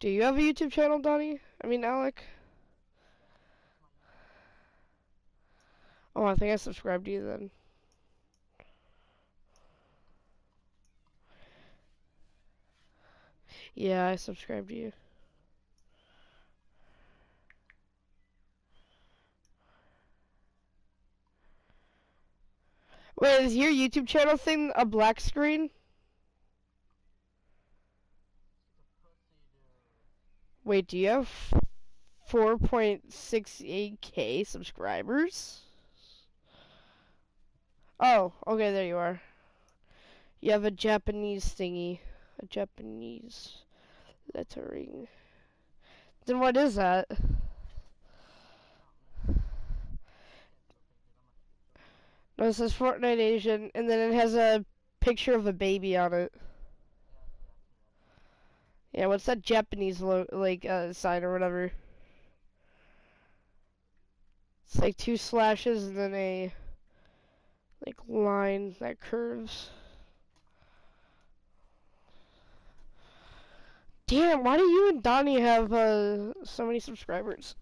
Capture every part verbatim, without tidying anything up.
Do you have a YouTube channel, Donnie? I mean, Alec? Oh, I think I subscribed to you then. Yeah, I subscribed to you. Wait, is your YouTube channel thing a black screen? Wait, do you have four point six eight K subscribers? Oh, okay, there you are. You have a Japanese thingy. A Japanese lettering. Then what is that? No, it says Fortnite Asian, and then it has a picture of a baby on it. Yeah, what's that Japanese lo like uh, sign or whatever? It's like two slashes and then a like line that curves. Damn, why do you and Donnie have uh, so many subscribers?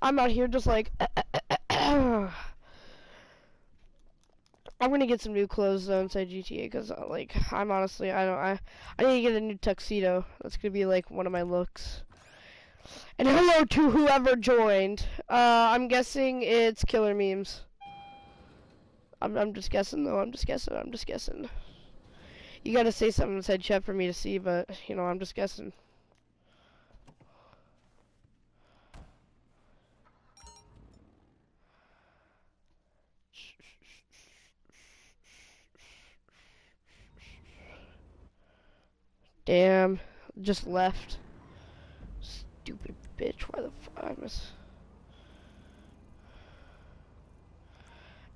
I'm out here just like. I'm gonna get some new clothes though inside G T A because uh, like I'm honestly I don't I I need to get a new tuxedo. That's gonna be like one of my looks. And hello to whoever joined. Uh, I'm guessing it's Killer Memes. I'm I'm just guessing though. I'm just guessing. I'm just guessing. You gotta say something inside chat for me to see, but you know I'm just guessing. Damn, just left. Stupid bitch, why the fuck I miss.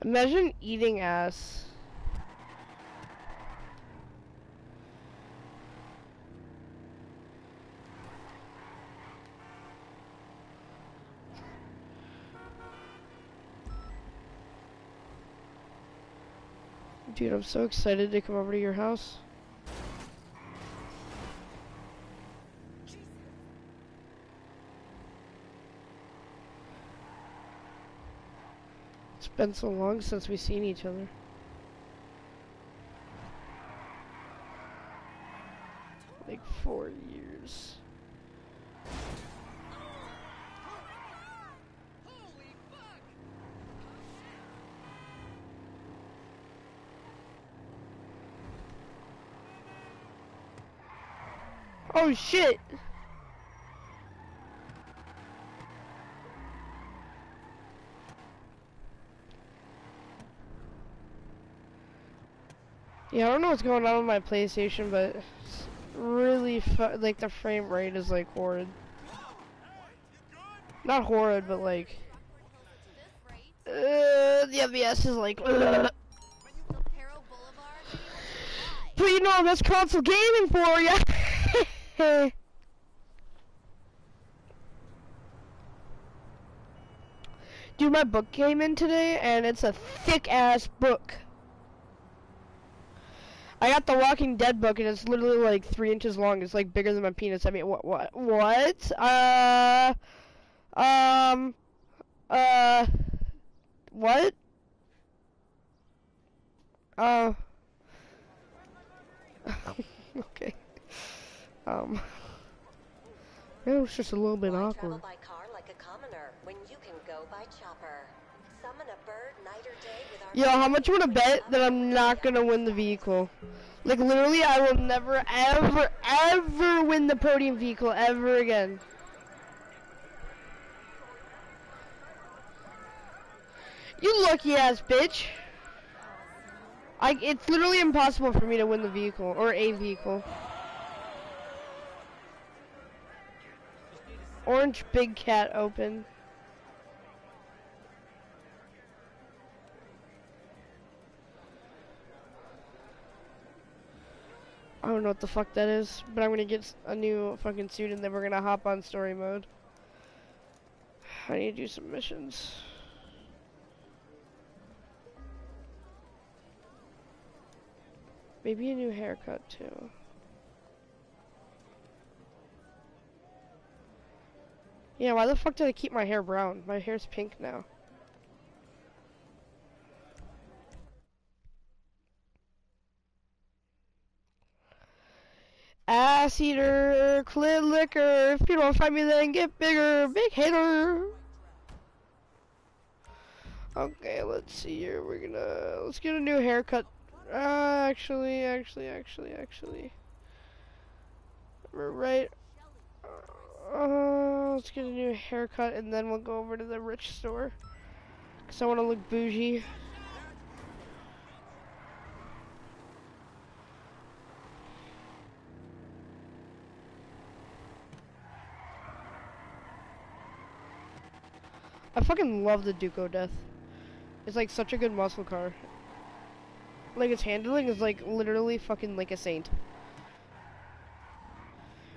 Imagine eating ass. Dude, I'm so excited to come over to your house. It's been so long since we've seen each other. Like four years. Holy fuck. Oh shit! Yeah, I don't know what's going on with my PlayStation, but it's really fu like the frame rate is like horrid. Not horrid, but like uh, the F P S is like. Uh. But you know that's console gaming for ya. Dude, my book came in today, and it's a thick ass book. I got the Walking Dead book, and it's literally like three inches long. It's like bigger than my penis. I mean, what, what, what? Uh, um, uh, what? Uh, okay. Um, it was just a little bit Why awkward. Travel by car like a commoner when you can go by chopper. Summon a bird night or day with our Yo, how much you wanna bet that I'm not gonna win the vehicle? Like literally I will never ever ever win the podium vehicle ever again. You lucky ass bitch. I it's literally impossible for me to win the vehicle or a vehicle. Orange big cat open. I don't know what the fuck that is, but I'm gonna get a new fucking suit and then we're gonna hop on story mode. I need to do some missions. Maybe a new haircut too. Yeah, why the fuck did I keep my hair brown? My hair's pink now. Ass eater, clit licker, if you don't find me then get bigger, big hater. Okay, let's see here, we're gonna, let's get a new haircut. Uh, actually, actually, actually, actually. We're right, uh, let's get a new haircut and then we'll go over to the rich store. Cause I wanna look bougie. I fucking love the DUCO death. It's like such a good muscle car. Like its handling is like literally fucking like a saint.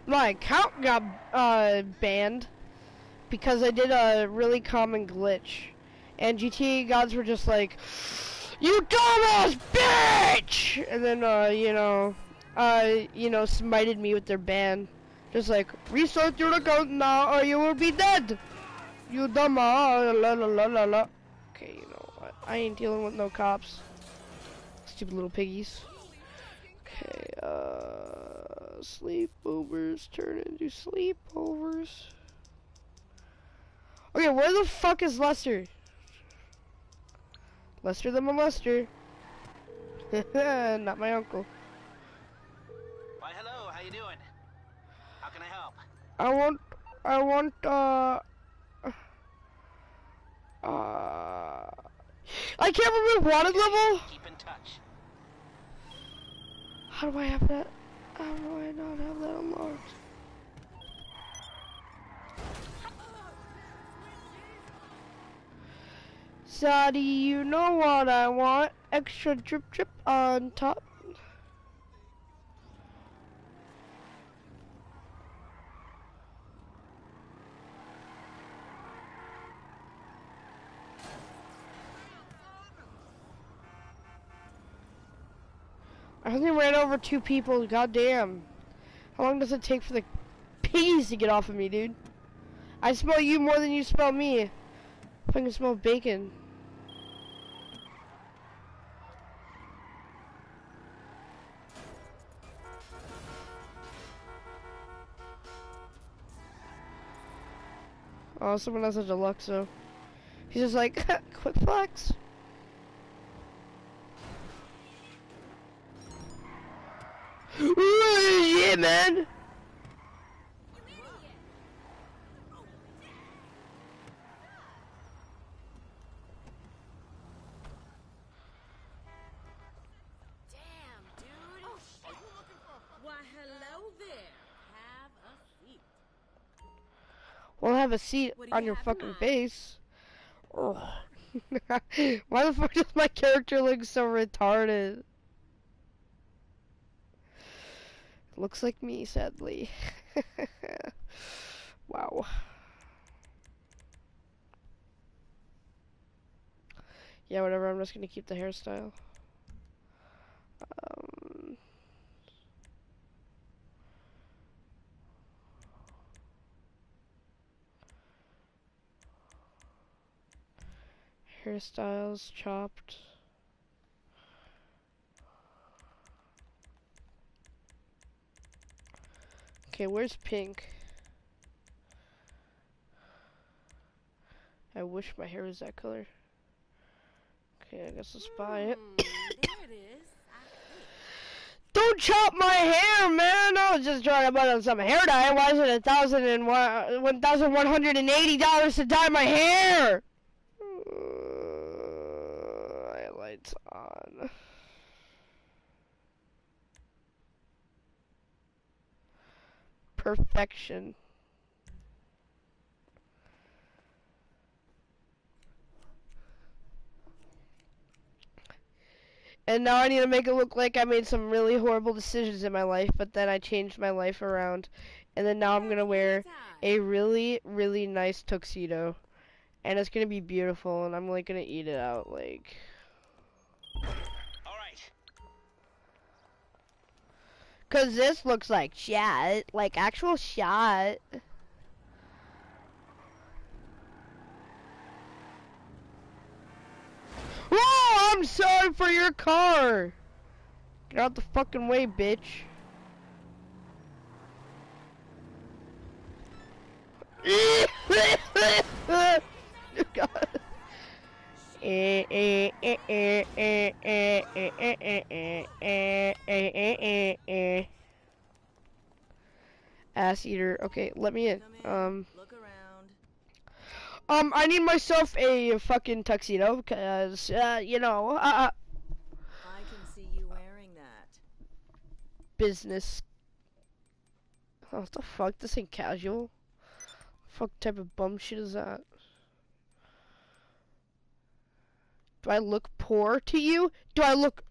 My account got uh, banned because I did a really common glitch. And G T A gods were just like, you dumbass bitch! And then, uh, you know, uh, you know, smited me with their ban. Just like, restart your account now or you will be dead! You dumb, la la la la la. Okay, you know what? I ain't dealing with no cops. Stupid little piggies. Okay, uh, sleepovers turn into sleepovers. Okay, where the fuck is Lester? Lester the molester. Not my uncle. Why, hello. How you doing? How can I help? I want. I want. Uh. Uh, I can't remember wanted level. Keep in touch. How do I have that? How do I not have that unlocked? Zaddy, you know what I want? Extra drip drip on top. I only ran over two people, goddamn. How long does it take for the piggies to get off of me, dude? I smell you more than you smell me. If I can smell bacon. Oh, someone has a Deluxo. He's just like, quick flex. Yeah, man. Damn, dude. Oh, shit. Why, hello there. Have a seat. Well, have a seat on your fucking mind? Face. Oh. Why the fuck does my character look so retarded? Looks like me, sadly. Wow. Yeah, whatever, I'm just gonna keep the hairstyle. Um. Hairstyles chopped. Okay, where's pink? I wish my hair was that color. Okay, I guess let's buy it. Mm, there it is. Don't chop my hair, man! I was just trying to buy on some hair dye. Why is it a thousand and one, one thousand one hundred and eighty dollars to dye my hair? Uh, highlights on. Perfection. And now I need to make it look like I made some really horrible decisions in my life, but then I changed my life around. And then now I'm gonna wear a really, really nice tuxedo. And it's gonna be beautiful, and I'm like gonna eat it out, like. Cause this looks like shit, like actual shit. I'm sorry for your car. Get out the fucking way, bitch. God. Eh, eh, eh, eh, eh, eh, eh, eh, eh, eh, eh, eh, eh. Ass eater. Okay, let me in. Um. Um, I need myself a fucking tuxedo, because, uh, you know, uh, I can see you wearing that. Business. Oh, what the fuck? This ain't casual. Fuck type of bum shit is that? Do I look poor to you? Do I look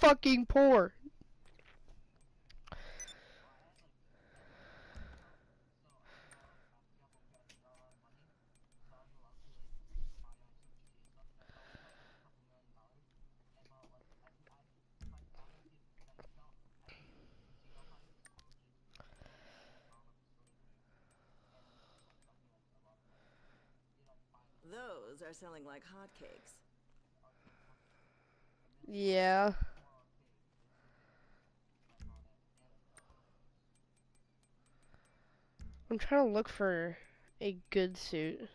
fucking poor? Those are selling like hotcakes. Yeah. I'm trying to look for a good suit.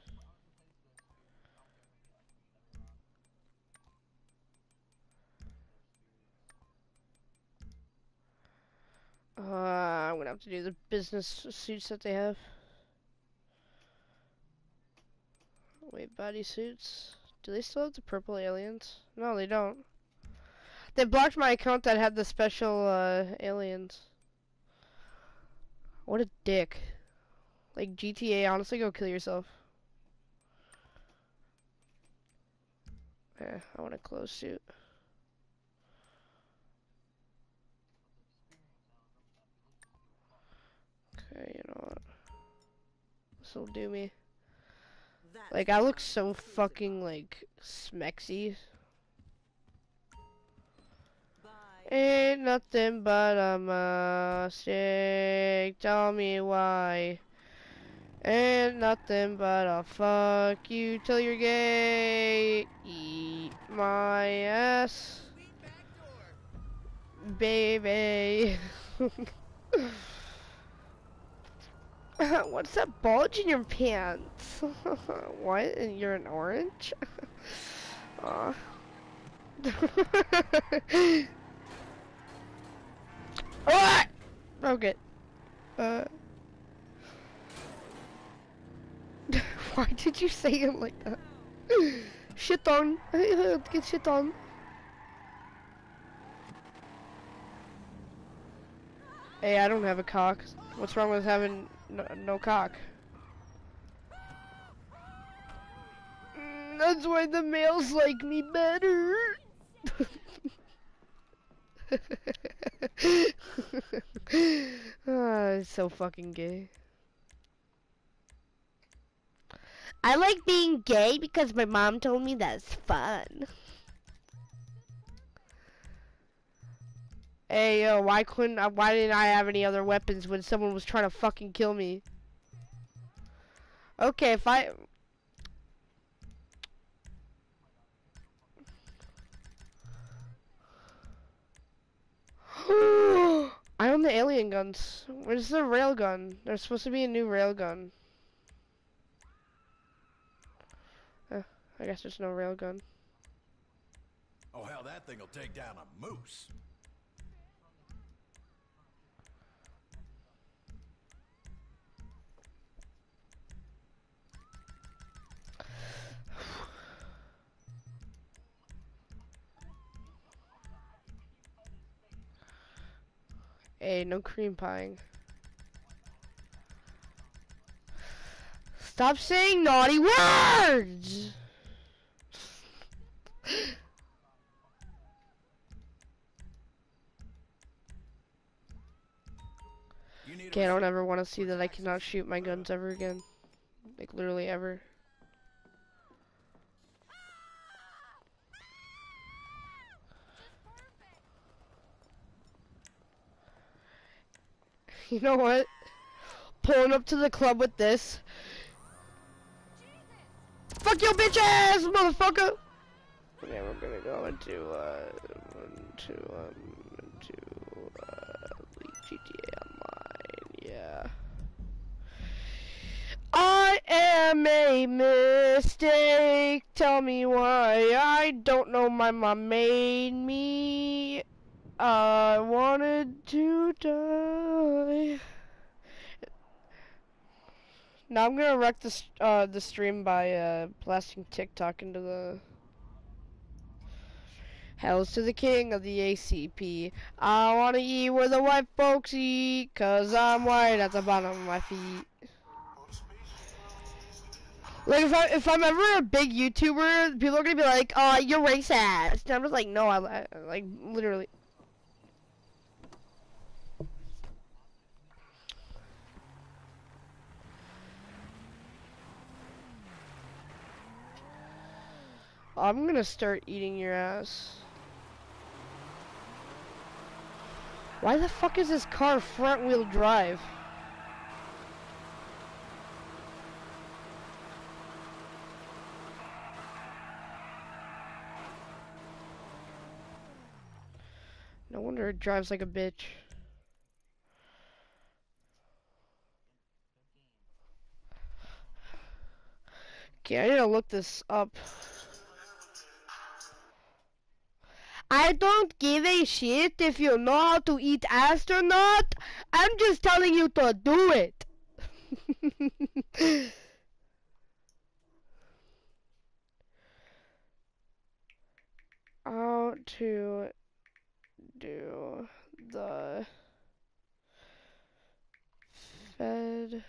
Uh, I'm gonna have to do the business suits that they have. Wait, body suits. Do they still have the purple aliens? No, they don't. They blocked my account that had the special uh, aliens. What a dick. Like G T A, honestly, go kill yourself. Eh, I want a closed suit. Okay, you know what? This'll do me. Like, I look so fucking, like, smexy. Ain't nothing but a mistake, tell me why. Ain't nothing but a fuck you till you're gay. Eat my ass. Baby. What's that bulge in your pants? What? And you're an orange? Aw. Ah! Okay. Uh. Why did you say it like that? Shit on. Get shit on. Hey, I don't have a cock. What's wrong with having no, no cock? Mm, that's why the males like me better. Oh, it's so fucking gay. I like being gay because my mom told me that's fun. Hey yo, why couldn't I, why didn't I have any other weapons when someone was trying to fucking kill me? Okay, if I... I own the alien guns. Where's the rail gun? There's supposed to be a new rail gun. Uh, I guess there's no rail gun. Oh hell, that thing'll take down a moose. Hey, no cream pieing. Stop saying naughty words! Okay, I don't ever want to see that I cannot shoot my guns ever again. Like, literally ever. You know what? Pulling up to the club with this. Jesus. Fuck your bitch ass, motherfucker! Yeah, we're gonna go into, uh, into, um, into, uh, the G T A Online, yeah. I am a mistake, tell me why, I don't know, my mom made me, I wanted to die. Now I'm gonna wreck this, uh, the stream by, uh, blasting TikTok into the... Hells to the king of the A C P. I wanna eat where the white folks eat, cause I'm white at the bottom of my feet. Like, if, I, if I'm ever a big YouTuber, people are gonna be like, oh, you're racist. And I'm just like, no, I, I like, literally. I'm gonna start eating your ass. Why the fuck is this car front wheel drive? No wonder it drives like a bitch. Okay, I need to look this up. I don't give a shit if you know how to eat ass or not. I'm just telling you to do it. How to do the Fed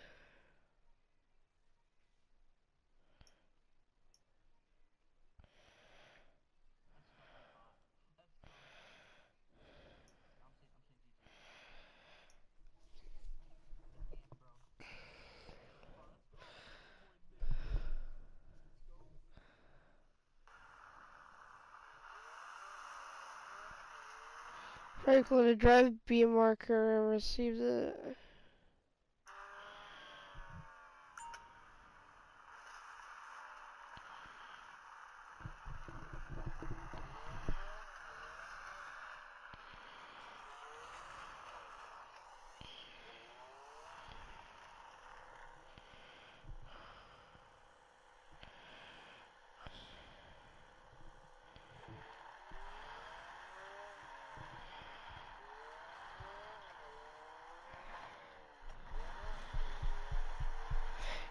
Franklin, a drive B marker and receive the...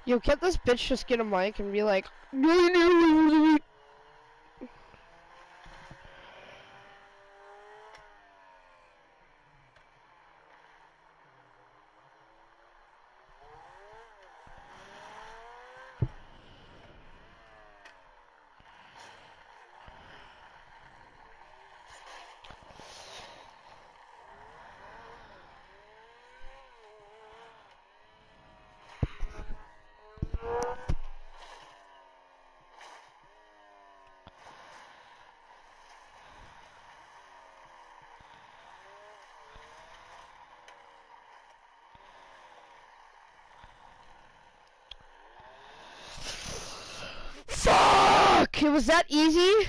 Yo, can't this bitch just get a mic and be like, no, no, no, no. It was that easy? You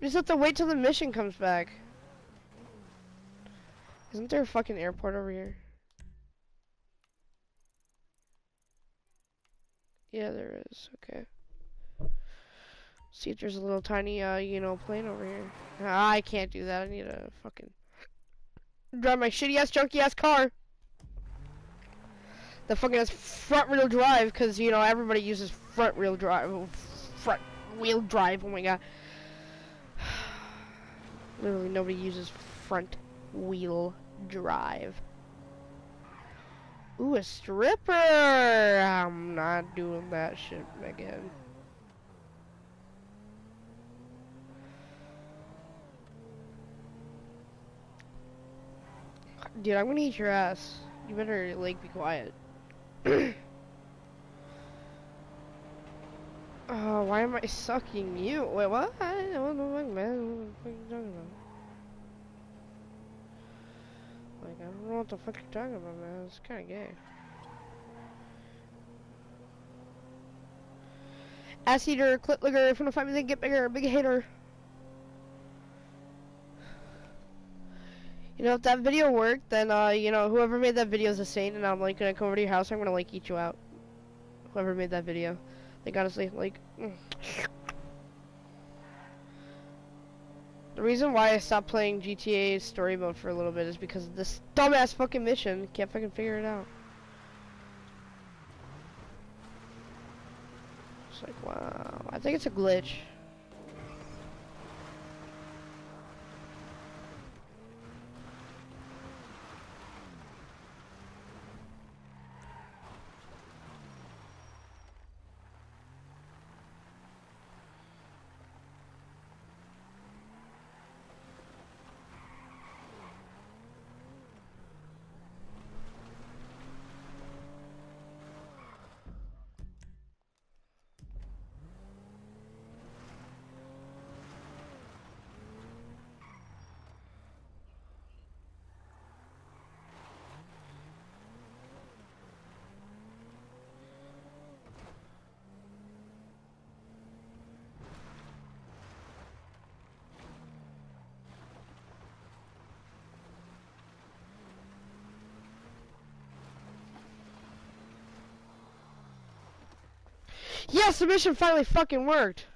just have to wait till the mission comes back. Isn't there a fucking airport over here? Yeah, there is. Okay. See if there's a little tiny, uh, you know, plane over here. Ah, I can't do that. I need to fucking drive my shitty ass, junky ass car. The fucking has front wheel drive, cause you know everybody uses front wheel drive. Front wheel drive. Oh my god. Literally nobody uses front wheel drive. Ooh, a stripper. I'm not doing that shit again. Dude, I'm gonna eat your ass. You better like be quiet. Oh, uh, why am I sucking you? Wait, what? I don't know, what, man. What the fuck are you talking about? Like, I don't know what the fuck you're talking about, man. It's kind of gay. Ass eater, clip licker, if you wanna find me then get bigger, big hater. You know, if that video worked, then uh, you know, whoever made that video is a saint, and I'm like gonna come over to your house, I'm gonna like eat you out. Whoever made that video. Like honestly, like mm. The reason why I stopped playing G T A story mode for a little bit is because of this dumbass fucking mission. Can't fucking figure it out. It's like, wow. I think it's a glitch. Yes, the mission finally fucking worked.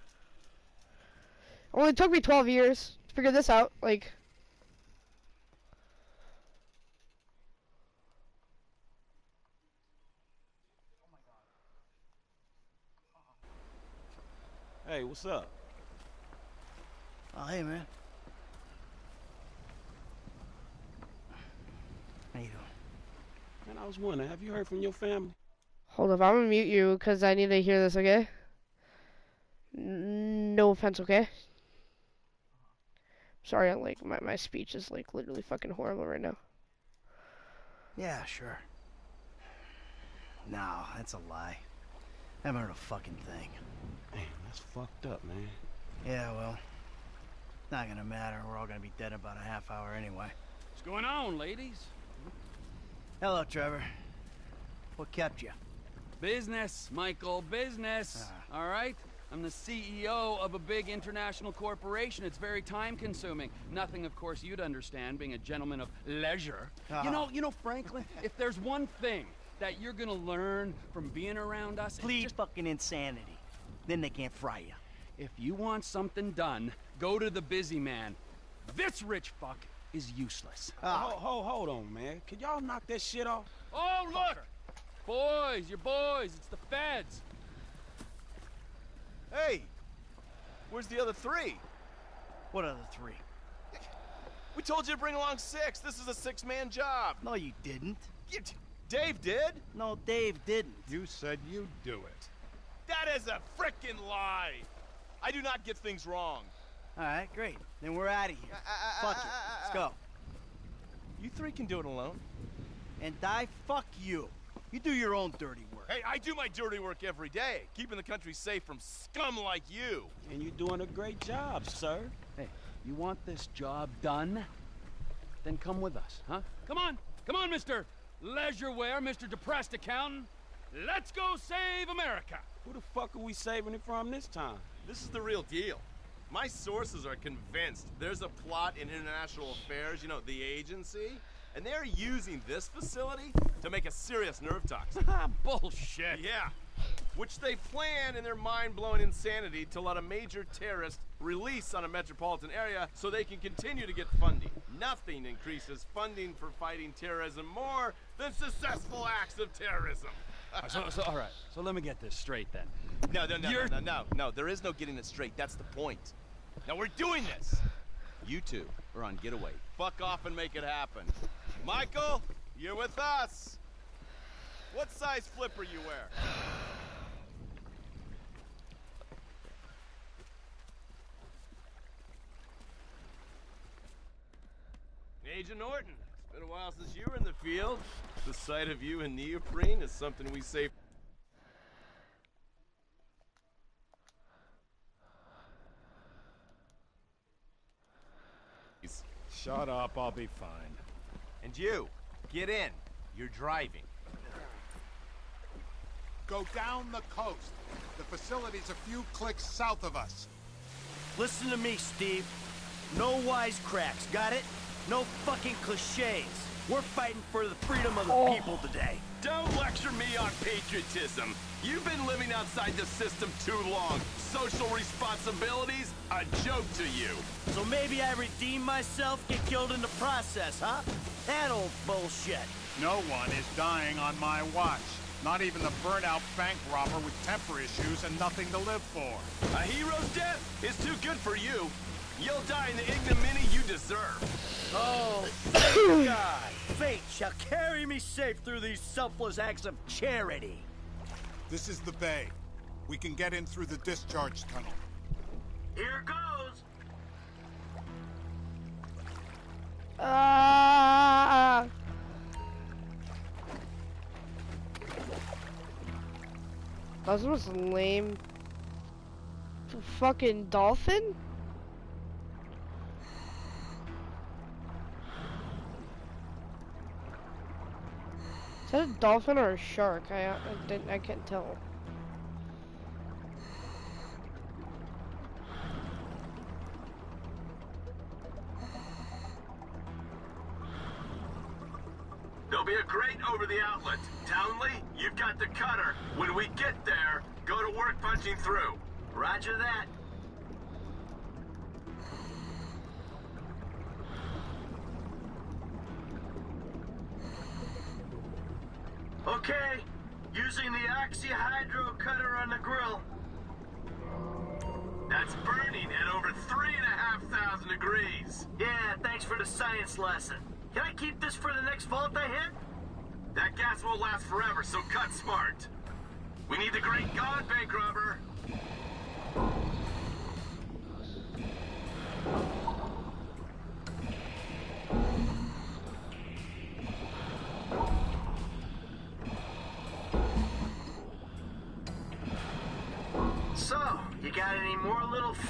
Only took me twelve years to figure this out. Like, hey, what's up? Oh, hey, man. How you doing? Man, I was wondering, have you heard from your family? Hold up, I'm gonna mute you because I need to hear this, okay? N no offense, okay? Sorry, I'm like, my, my speech is like literally fucking horrible right now. Yeah, sure. No, that's a lie. I haven't heard a fucking thing. Man, that's fucked up, man. Yeah, well, not gonna matter. We're all gonna be dead in about a half hour anyway. What's going on, ladies? Hello, Trevor. What kept you? Business, Michael, business. Uh, All right? I'm the C E O of a big international corporation. It's very time-consuming. Nothing, of course, you'd understand, being a gentleman of leisure. Uh, you know, you know, Franklin, if there's one thing that you're gonna learn from being around us... Please, just fucking insanity. Then they can't fry you. If you want something done, go to the busy man. This rich fuck is useless. Uh, hold, hold, hold on, man. Can y'all knock that shit off? Oh, look! Boys, your boys, it's the feds. Hey, where's the other three? What other three? We told you to bring along six. This is a six-man job. No, you didn't. You Dave did? No, Dave didn't. You said you'd do it. That is a frickin' lie. I do not get things wrong. All right, great. Then we're out of here. Uh, uh, Fuck uh, uh, it. Let's go. You three can do it alone. And I fuck you. You do your own dirty work. Hey, I do my dirty work every day, keeping the country safe from scum like you. And you're doing a great job, sir. Hey, you want this job done? Then come with us, huh? Come on, come on, Mister Leisureware, Mister Depressed Accountant. Let's go save America. Who the fuck are we saving it from this time? This is the real deal. My sources are convinced there's a plot in international affairs, you know, the agency. And they're using this facility to make a serious nerve toxin. Bullshit. Yeah. Which they plan in their mind-blowing insanity to let a major terrorist release on a metropolitan area so they can continue to get funding. Nothing increases funding for fighting terrorism more than successful acts of terrorism. so, so, all right. So let me get this straight then. No, no, no, You're... no, no, no, no. There is no getting it straight. That's the point. Now we're doing this. You two are on getaway. Fuck off and make it happen. Michael, you're with us. What size flipper you wear? Agent Norton, it's been a while since you were in the field. The sight of you in neoprene is something we say. Shut up, I'll be fine. And you, get in. You're driving. Go down the coast. The facility's a few clicks south of us. Listen to me, Steve. No wisecracks, got it? No fucking cliches. We're fighting for the freedom of the oh. people today. Don't lecture me on patriotism. You've been living outside the system too long. Social responsibility's a joke to you. So maybe I redeem myself, get killed in the process, huh? That old bullshit. No one is dying on my watch. Not even the burnt-out bank robber with temper issues and nothing to live for. A hero's death is too good for you. You'll die in the ignominy you deserve. Oh, thank God. Fate shall carry me safe through these selfless acts of charity. This is the bay. We can get in through the discharge tunnel. Here goes. Ah! Uh... That's the most lame fucking dolphin? Is that a dolphin or a shark? I, I didn't I can't tell. There'll be a grate over the outlet. Townley, you've got the cutter. When we get there, go to work punching through. Roger that. Okay, using the oxyhydro cutter on the grill. That's burning at over three and a half thousand degrees. Yeah, thanks for the science lesson. Can I keep this for the next vault I hit? That gas won't last forever, so cut smart. We need the great god, bank robber.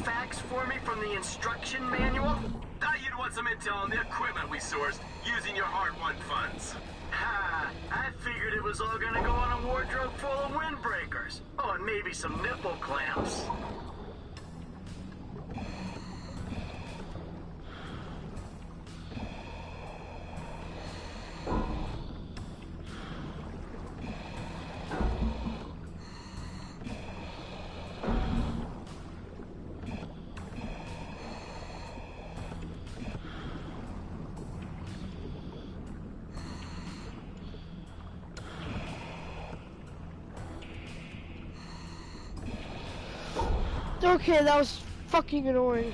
Facts for me from the instruction manual? Thought you'd want some intel on the equipment we sourced using your hard-won funds. Ha! I figured it was all gonna go on a wardrobe full of windbreakers. Oh, and maybe some nipple clamps. Okay, that was fucking annoying.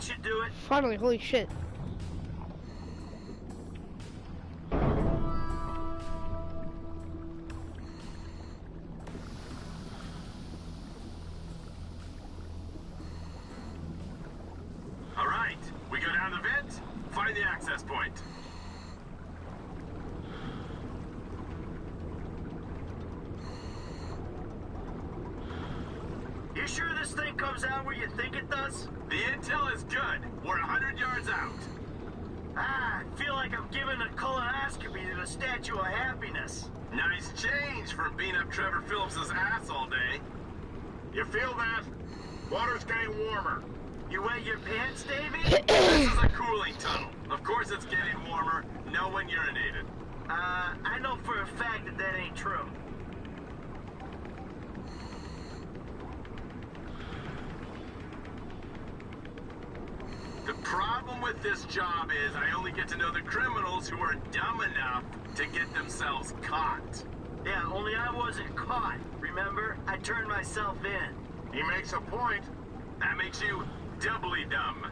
Should do it. Finally, holy shit. Alright, we go down the vent, find the access point. You sure this thing comes out where you think it does? The intel is good. We're a hundred yards out. Ah, I feel like I'm giving a colonoscopy to the Statue of Happiness. Nice change from being up Trevor Phillips's ass all day. You feel that? Water's getting warmer. You wet your pants, Davey? This is a cooling tunnel. Of course it's getting warmer. No one urinated. Uh, I know for a fact that that ain't true. problem with this job is I only get to know the criminals who are dumb enough to get themselves caught. Yeah, only I wasn't caught. Remember? I turned myself in. He makes a point. That makes you doubly dumb.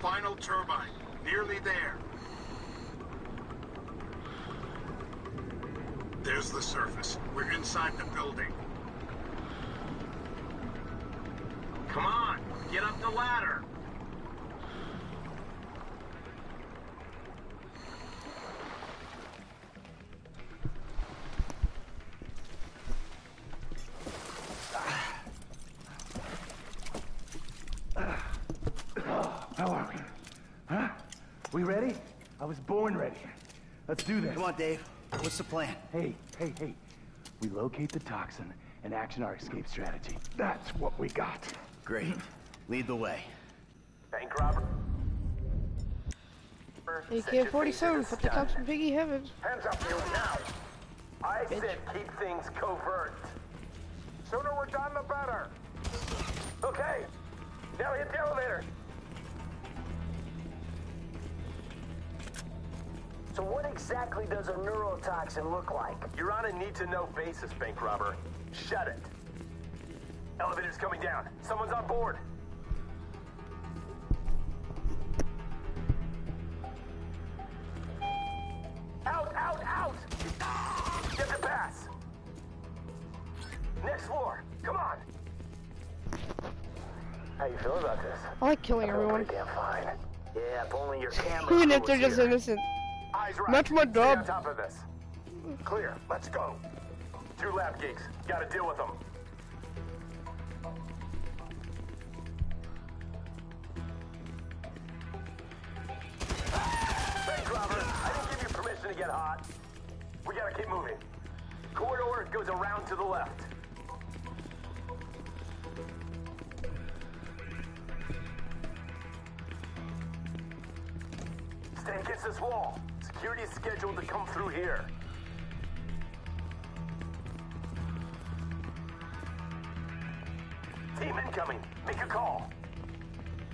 Final turbine. Nearly there. There's the surface. We're inside the building. Come on, get up the ladder. How are we? Huh? We ready? I was born ready. Let's do this. Come on, Dave. What's the plan? Hey, hey, hey. We locate the toxin and action our escape strategy. That's what we got. Great. Lead the way. Bank robber. A K forty-seven, put the toxin piggy heavens. Hands up, you now. I Bitch. said keep things covert. Sooner we're done, the better. Okay. Now hit the elevator. So what exactly does a neurotoxin look like? You're on a need-to-know basis, bank robber. Shut it. Elevator's coming down. Someone's on board. Out, out, out! Get the pass! Next floor. Come on! How you feel about this? I like killing I everyone. Damn fine. Yeah, if only your camera. Even if they're just here. innocent. Eyes right. That's my job. On top of this. Clear. Let's go. Two lab geeks. Gotta deal with them. Bank robber, I didn't give you permission to get hot. We gotta keep moving. Corridor goes around to the left. Stay against this wall. Security's scheduled to come through here. Team incoming. Make a call.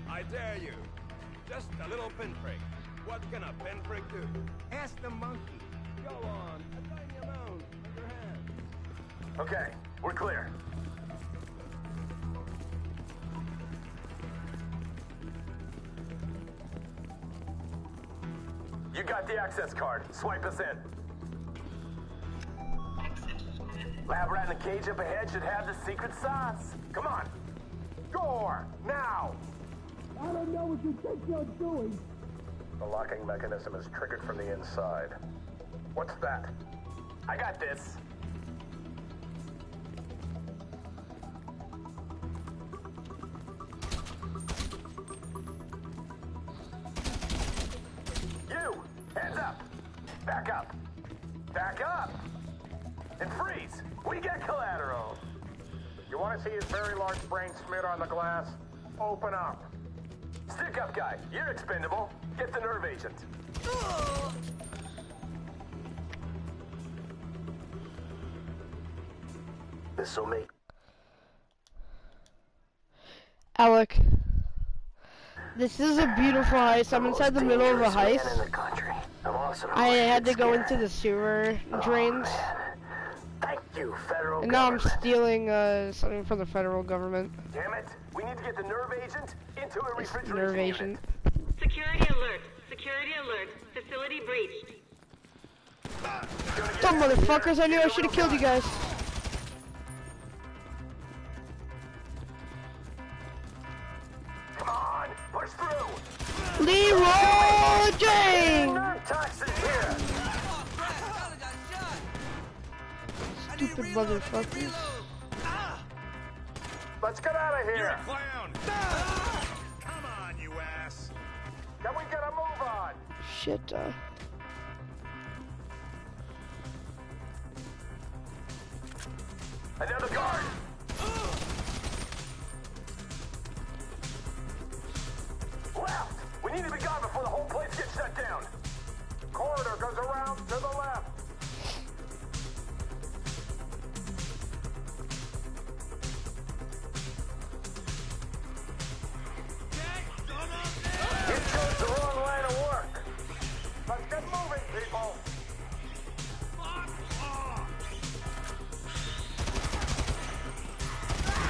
I dare you. Just a little pinprick. What can a pinprick do? Ask the monkey. Go on. I'm letting you alone. With your hands. Okay, we're clear. You got the access card. Swipe us in. Lab rat in the cage up ahead should have the secret sauce. Come on. Door! Now! I don't know what you think you're doing. The locking mechanism is triggered from the inside. What's that? I got this. Back up! Back up! And freeze! We get collateral! You want to see his very large brain smeared on the glass? Open up! Stick up, guy! You're expendable! Get the nerve agent! Oh. This'll make... Alec. This is a beautiful heist. I'm inside the middle of a heist. I had to go into the sewer drains. Thank you, federal and now government. I'm stealing uh, something from the federal government. Damn it! We need to get the nerve agent into a it's refrigeration nerve agent. Unit. Security alert! Security alert! Facility breached. Dumb motherfuckers! I knew I should have killed you guys. Come on! Push through! Leroy James! Stupid motherfuckers. Let's get out of here. You're a clown. Ah. Come on, you ass. Can we get a move on? Shit. Uh... Another guard. Uh. need to be gone before the whole place gets shut down. Corridor goes around to the left. You chose the wrong line of work. Let's get moving, people.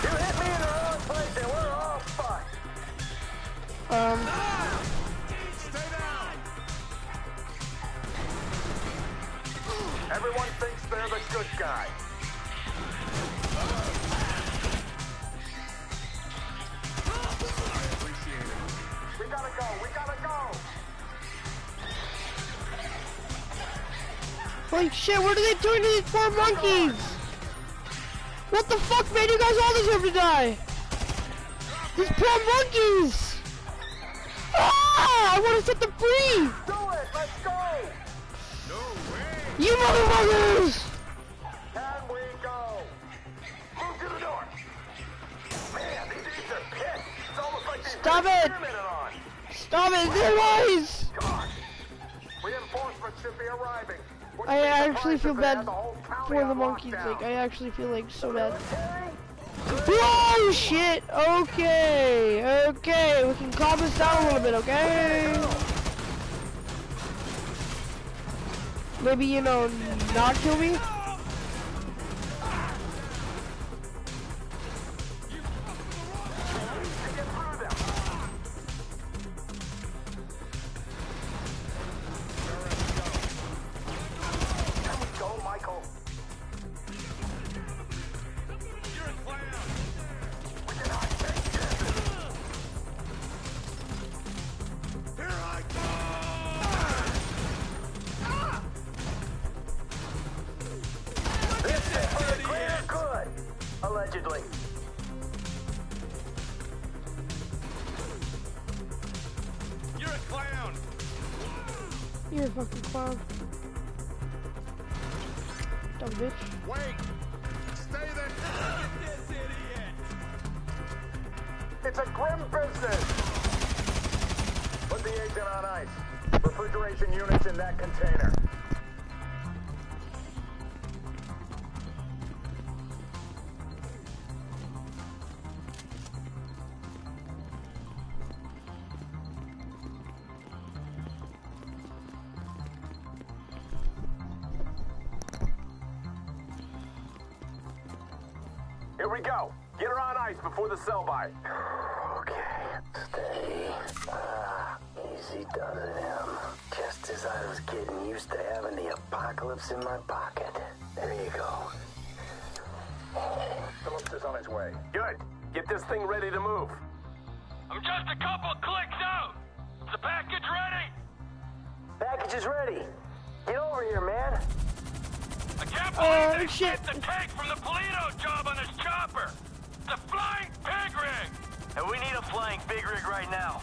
You hit me in the wrong place and we're all fucked. Um. Stay down. Everyone thinks they're the good guy. We gotta go, we gotta go! Holy shit, what are they doing to these poor monkeys? What the fuck, man? You guys all deserve to die! These poor monkeys! Ah! I wanna set them free! Do it! Let's go! No way! You motherfuckers! Can we go? Move to the door! Man, these dudes are pissed! It's almost like they've been experimented on! Stop it! Anyways! Reinforcements should be arriving. I actually feel bad for the monkeys. Like, I actually feel like so bad. Oh shit! Okay, okay, we can calm this down a little bit, okay? Maybe, you know, not kill me. Here we go. Get her on ice before the sell-by. Okay, steady. Ah, easy done it, him. Just as I was getting used to having the apocalypse in my pocket. There you go. Phillips is on his way. Good. Get this thing ready to move. I'm just a couple clicks out. Is the package ready? Package is ready. Get over here, man. I can't believe oh, they shit. the tank from the Polito job on this chopper! It's a flying pig rig! And we need a flying pig rig right now.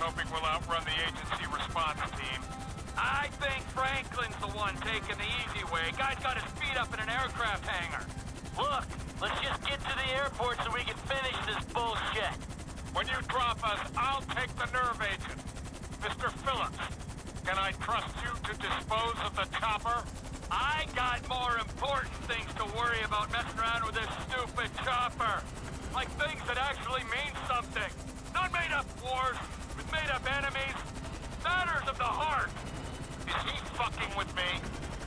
Hope traffic will outrun the agency response team. I think Franklin's the one taking the easy way. Guy's got his feet up in an aircraft hangar. Look, let's just get to the airport so we can finish this bullshit. When you drop us, I'll take the nerve agent. Mister Phillips, can I trust you to dispose of the chopper? I got more important things to worry about messing around with this stupid chopper. Like things that actually mean something. Not made-up wars with made-up enemies. Matters of the heart. Is he fucking with me?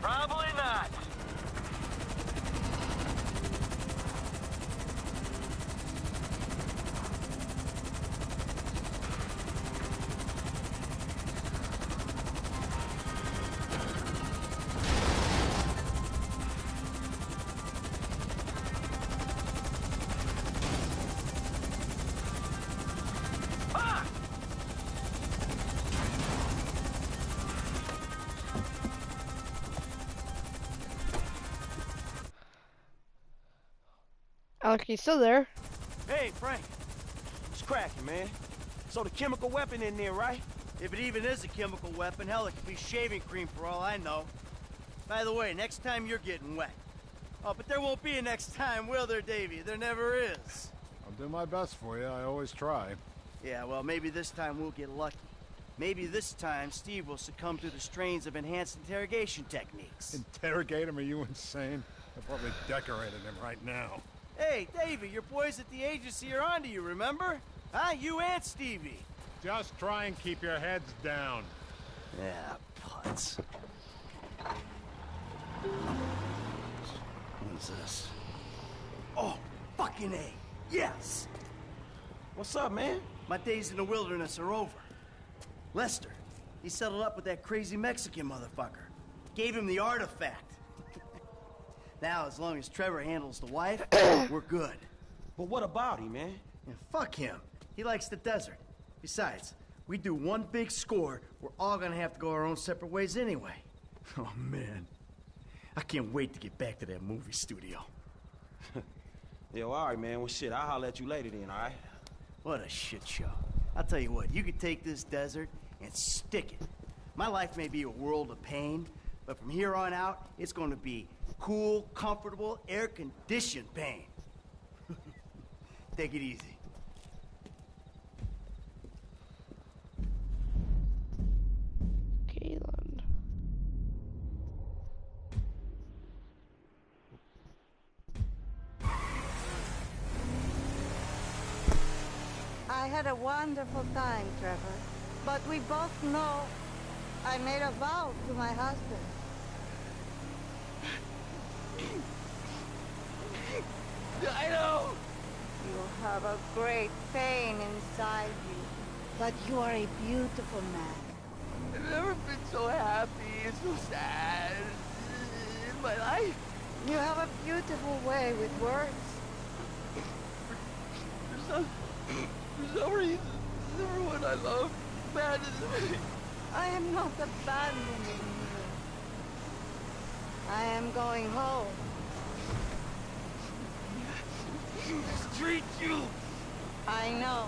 Probably not. Alec, you still there? Hey, Frank. It's cracking, man. So the chemical weapon in there, right? If it even is a chemical weapon, hell, it could be shaving cream for all I know. By the way, next time you're getting wet. Oh, but there won't be a next time, will there, Davey? There never is. I'll do my best for you. I always try. Yeah, well, maybe this time we'll get lucky. Maybe this time Steve will succumb to the strains of enhanced interrogation techniques. Interrogate him? Are you insane? They're probably decorating him right now. Hey, Davey, your boys at the agency are onto you, remember? Huh? You and Stevie. Just try and keep your heads down. Yeah, putz. What is this? Oh, fucking A. Yes! What's up, man? My days in the wilderness are over. Lester, he settled up with that crazy Mexican motherfucker. Gave him the artifact. Now, as long as Trevor handles the wife, we're good. But what about him, man? Yeah, fuck him. He likes the desert. Besides, we do one big score, we're all gonna have to go our own separate ways anyway. Oh, man. I can't wait to get back to that movie studio. Yo, all right, man. Well, shit, I'll holler at you later then, all right? What a shit show. I'll tell you what, you could take this desert and stick it. My life may be a world of pain, but from here on out, it's gonna be cool, comfortable, air-conditioned pain. Take it easy. Kayland. I had a wonderful time, Trevor. But we both know I made a vow to my husband. I know! You have a great pain inside you, but you are a beautiful man. I've never been so happy and so sad in my life. You have a beautiful way with words. For some, for some reason, everyone I love abandons me. I am not abandoning you. I am going home. Mistreat you! I know.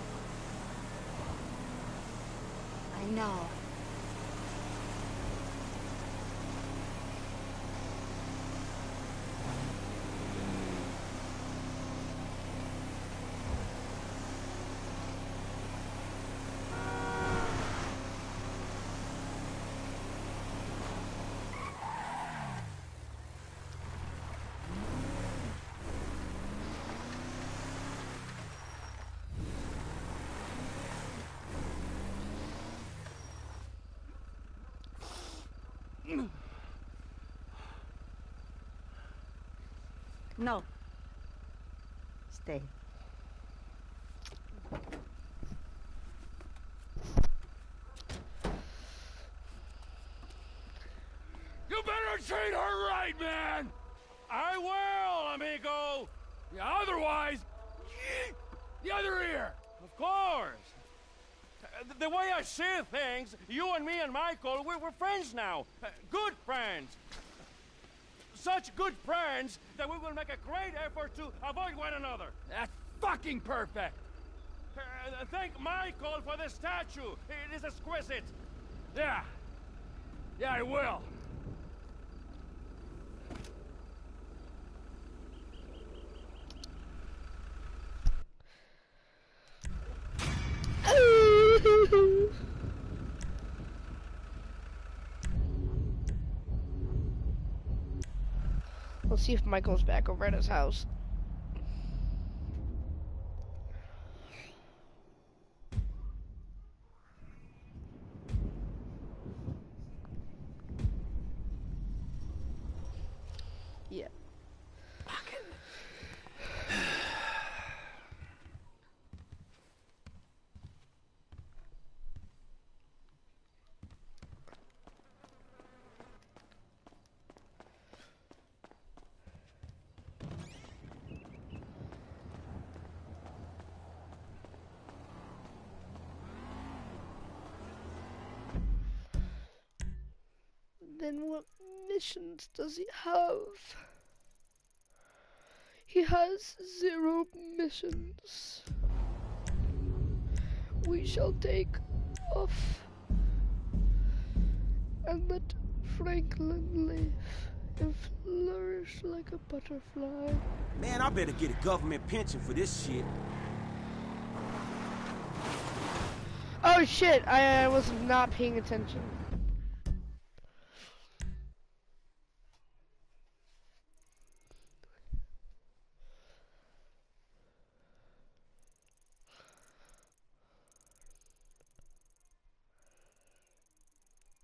I know. No. Stay. You better treat her right, man! I will, amigo! Yeah, otherwise... The other ear! Of course! The way I see things, you and me and Michael, we're, we're friends now. Good friends. Such good friends that we will make a great effort to avoid one another. That's fucking perfect. Uh, thank Michael for the statue. It is exquisite. Yeah. Yeah, I will. Let's see if Michael's back over at his house. Yeah. Then what missions does he have? He has zero missions. We shall take off and let Franklin live and flourish like a butterfly. Man, I better get a government pension for this shit. Oh shit, I, I was not paying attention.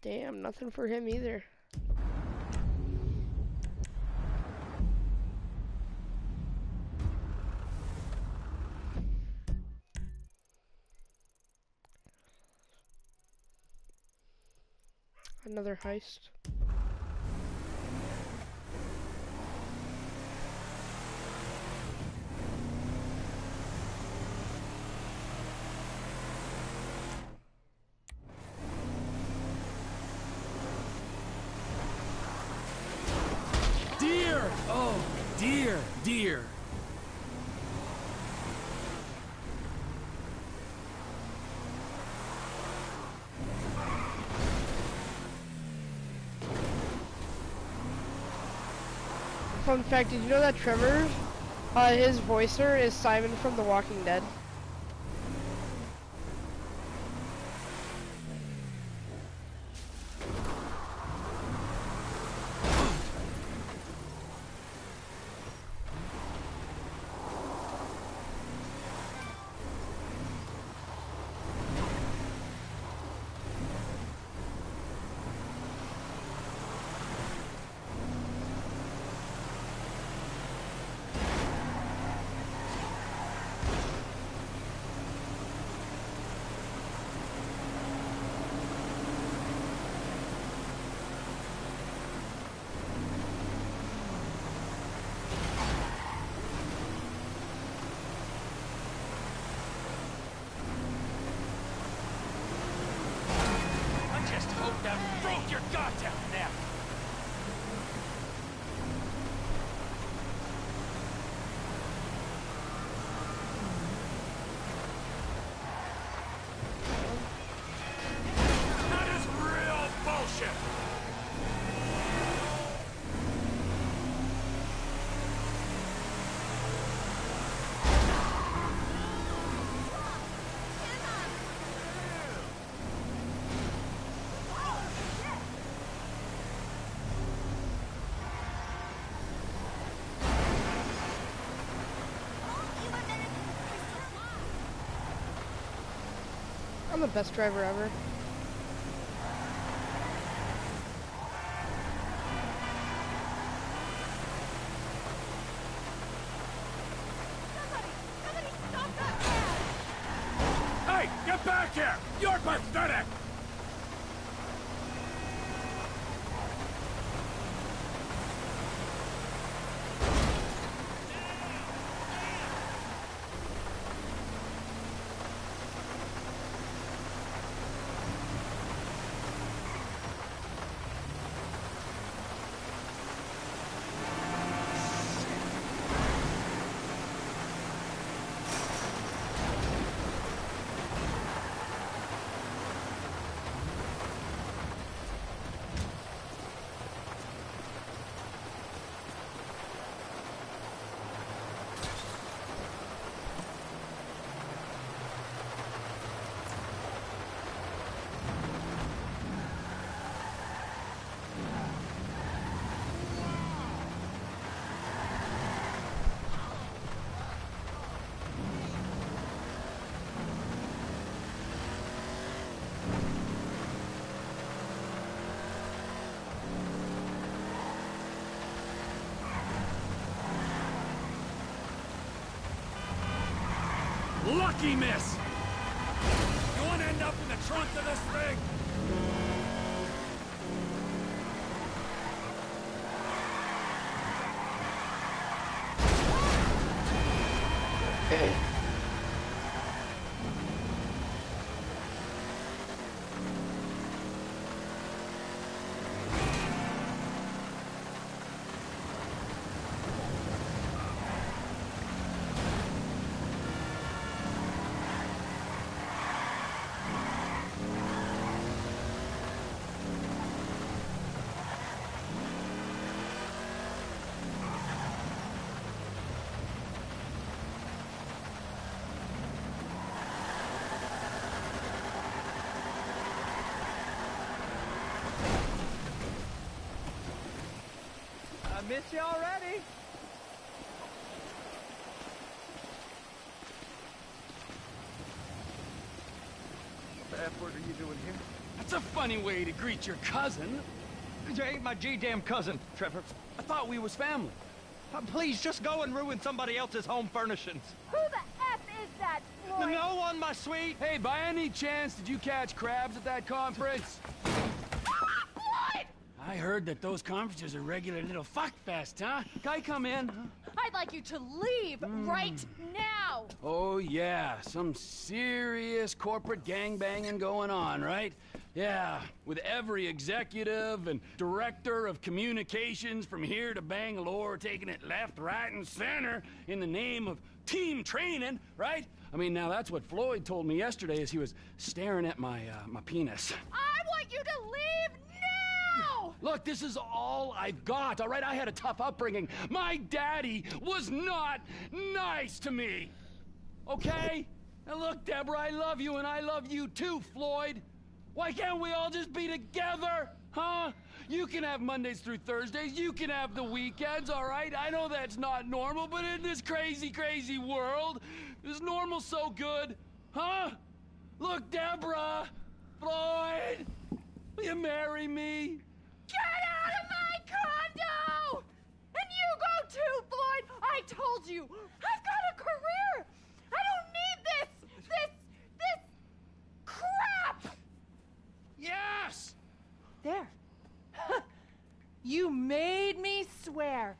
Damn, nothing for him either. Another heist. Dear. Fun fact, did you know that Trevor, uh, his voicer is Simon from The Walking Dead? I'm the best driver ever. Somebody, somebody stop that man! Hey, get back here! You're pathetic! lucky miss! You wanna end up in the trunk of this thing? Okay. Miss you already. What the F word are you doing here? That's a funny way to greet your cousin. You ain't my G-damn cousin, Trevor. I thought we was family. Uh, please, just go and ruin somebody else's home furnishings. Who the F is that, Floyd? No one, my sweet. Hey, by any chance, did you catch crabs at that conference? I heard that those conferences are regular little fuckfest, huh? Guy, come in. I'd like you to leave mm. right now! Oh, yeah. Some serious corporate gangbanging going on, right? Yeah, with every executive and director of communications from here to Bangalore taking it left, right, and center in the name of team training, right? I mean, now that's what Floyd told me yesterday as he was staring at my, uh, my penis. I want you to leave now! Look, this is all I've got, all right? I had a tough upbringing. My daddy was not nice to me, okay? Now look, Deborah, I love you, and I love you too, Floyd. Why can't we all just be together, huh? You can have Mondays through Thursdays. You can have the weekends, all right? I know that's not normal, but in this crazy, crazy world, is normal so good, huh? Look, Deborah, Floyd, will you marry me? Get out of my condo! And you go too, Floyd! I told you! I've got a career! I don't need this! This... this... crap! Yes! There. You made me swear.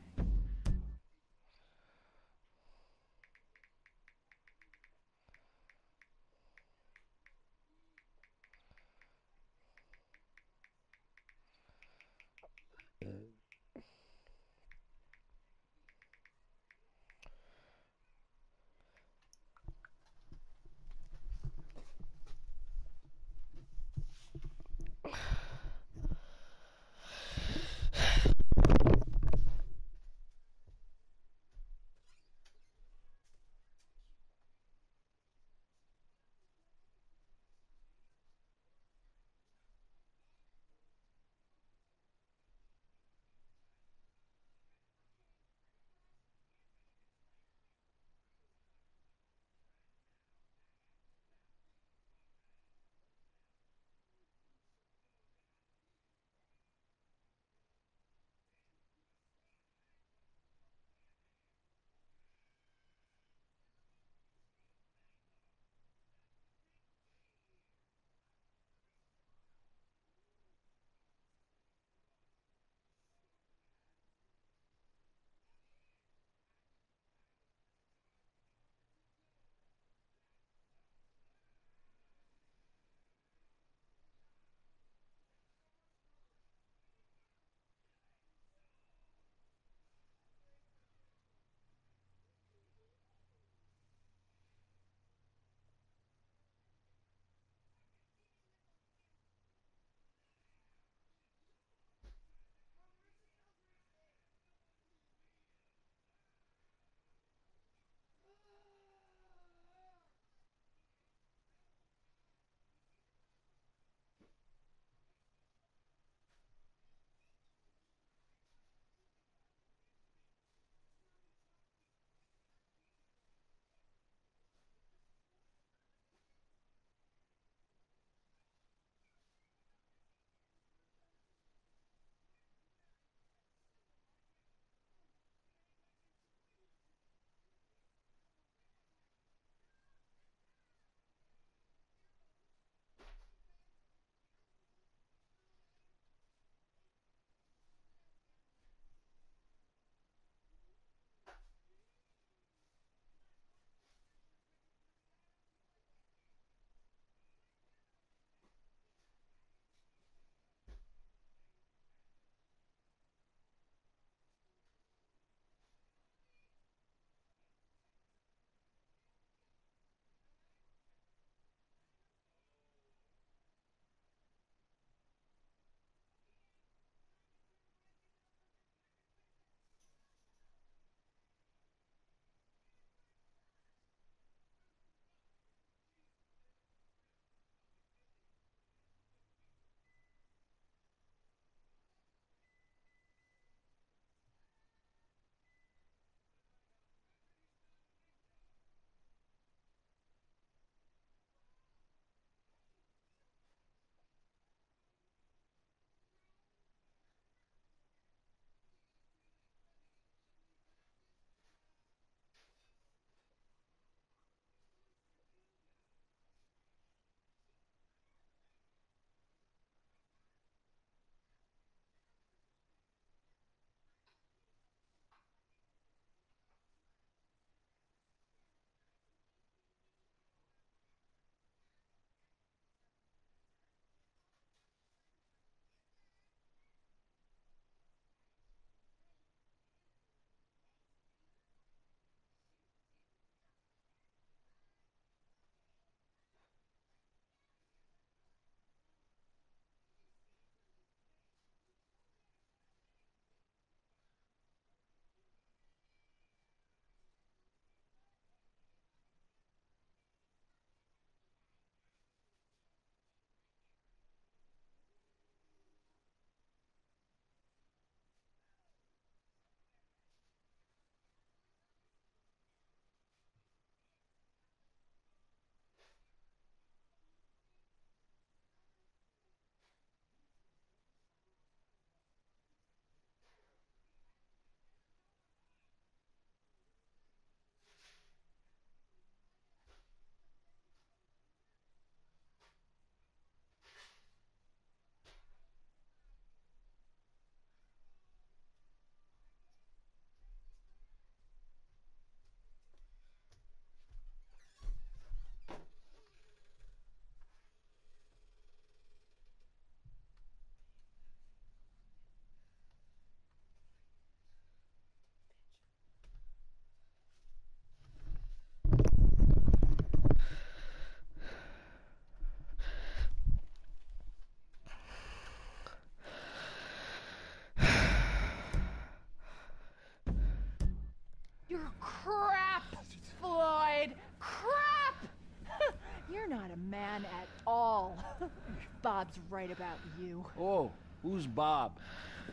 Bob's right about you. Oh, who's Bob?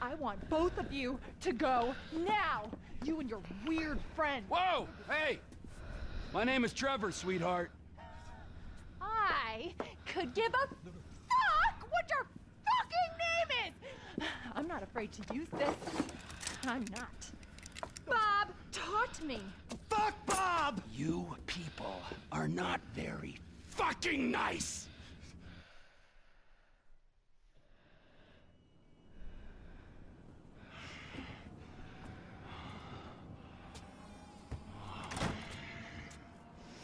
I want both of you to go now. You and your weird friend. Whoa, hey! My name is Trevor, sweetheart. I could give a fuck what your fucking name is! I'm not afraid to use this. I'm not. Bob taught me. Fuck Bob! You people are not very fucking nice!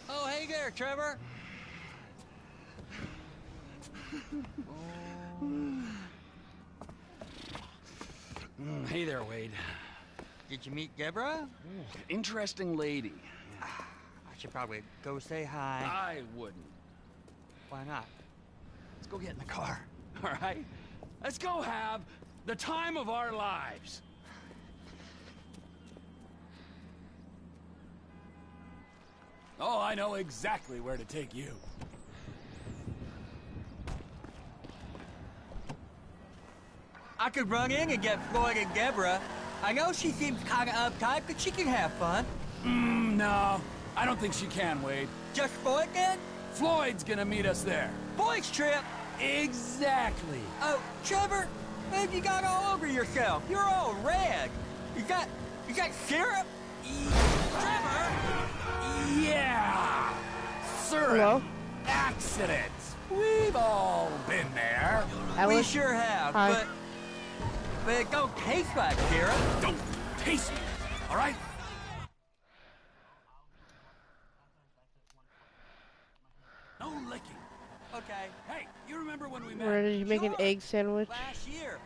Oh, hey there, Trevor! Oh. Mm, hey there, Wade. Did you meet Deborah? Ooh, interesting lady. Yeah. I should probably go say hi. I wouldn't. Why not? Let's go get in the car. All right? Let's go have the time of our lives. Oh, I know exactly where to take you. I could run in and get Floyd and Deborah. I know she seems kinda uptight, but she can have fun. Mm, no. I don't think she can, Wade. Just Floyd then? Floyd's gonna meet us there. Floyd's trip! Exactly. Oh, Trevor, what have you got all over yourself? You're all red. You got... you got syrup? E Trevor! Yeah! Syrup. Hello? Accidents. We've all been there. Alec? We sure have, Hi. but... But it don't taste like syrup. Don't taste it, all right? No licking. Okay. Hey, you remember when we met? Where did you make sure. an egg sandwich? Last year.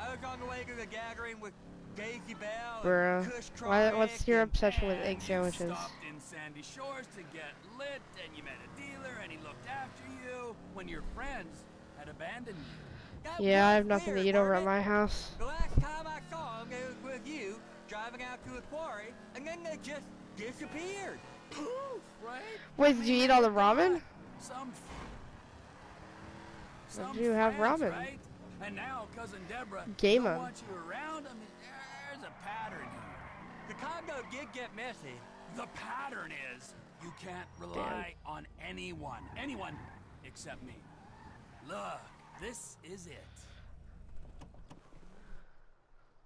I was on the way to the gathering with Daisy Bell. Bruh. Why, what's your obsession with egg sandwiches? You stopped in Sandy Shores to get lit, and you met a dealer, and he looked after you when your friends had abandoned you. That yeah, I have nothing weird, to eat over at my house. The last time I saw him, it was with you, driving out to a quarry, and then they just disappeared. Poof, right? Wait, did you eat all the ramen? Some, some Where did you have friends, ramen? Right? And now cousin Deborah Game don't want you around. I mean, there's a pattern here. The condo did get messy. The pattern is you can't rely Damn. on anyone, anyone except me. Look. This is it.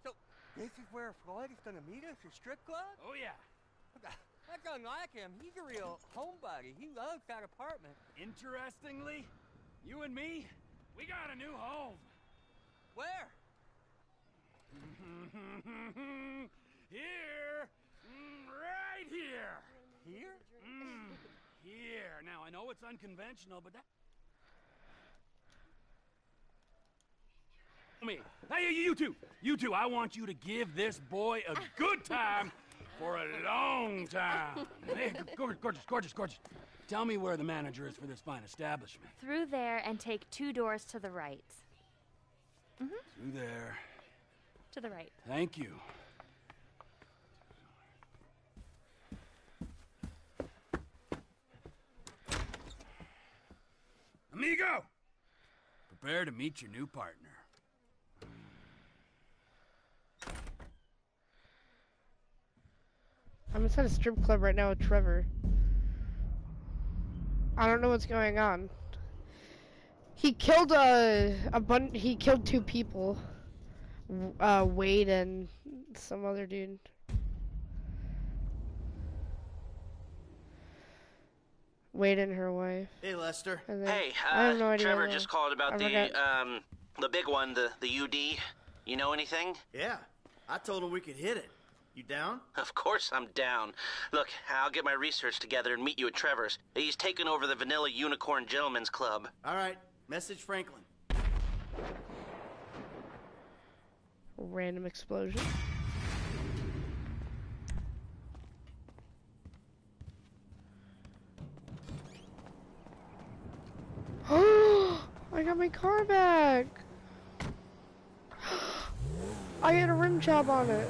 So, this is where Floyd is gonna meet us at strip club? Oh, yeah. That's unlike him. He's a real homebody. He loves that apartment. Interestingly, you and me, we got a new home. Where? Here. Mm, right here. Here? Mm, here. Now, I know it's unconventional, but that... Me. Hey, you two, you two, I want you to give this boy a good time for a long time. Hey, gorgeous, gorgeous, gorgeous, gorgeous. Tell me where the manager is for this fine establishment. Through there and take two doors to the right. Mm-hmm. Through there. To the right. Thank you. Amigo, prepare to meet your new partner. I'm inside a strip club right now with Trevor. I don't know what's going on. He killed a, a bun. He killed two people, uh, Wade and some other dude. Wade and her wife. Hey, Lester. Hey, uh, I have no idea Trevor just called about the um the big one, the the U D. You know anything? Yeah, I told him we could hit it. You down? Of course I'm down. Look, I'll get my research together and meet you at Trevor's. He's taken over the Vanilla Unicorn Gentlemen's Club. All right. Message Franklin. Random explosion. Oh! I got my car back. I had a rim job on it.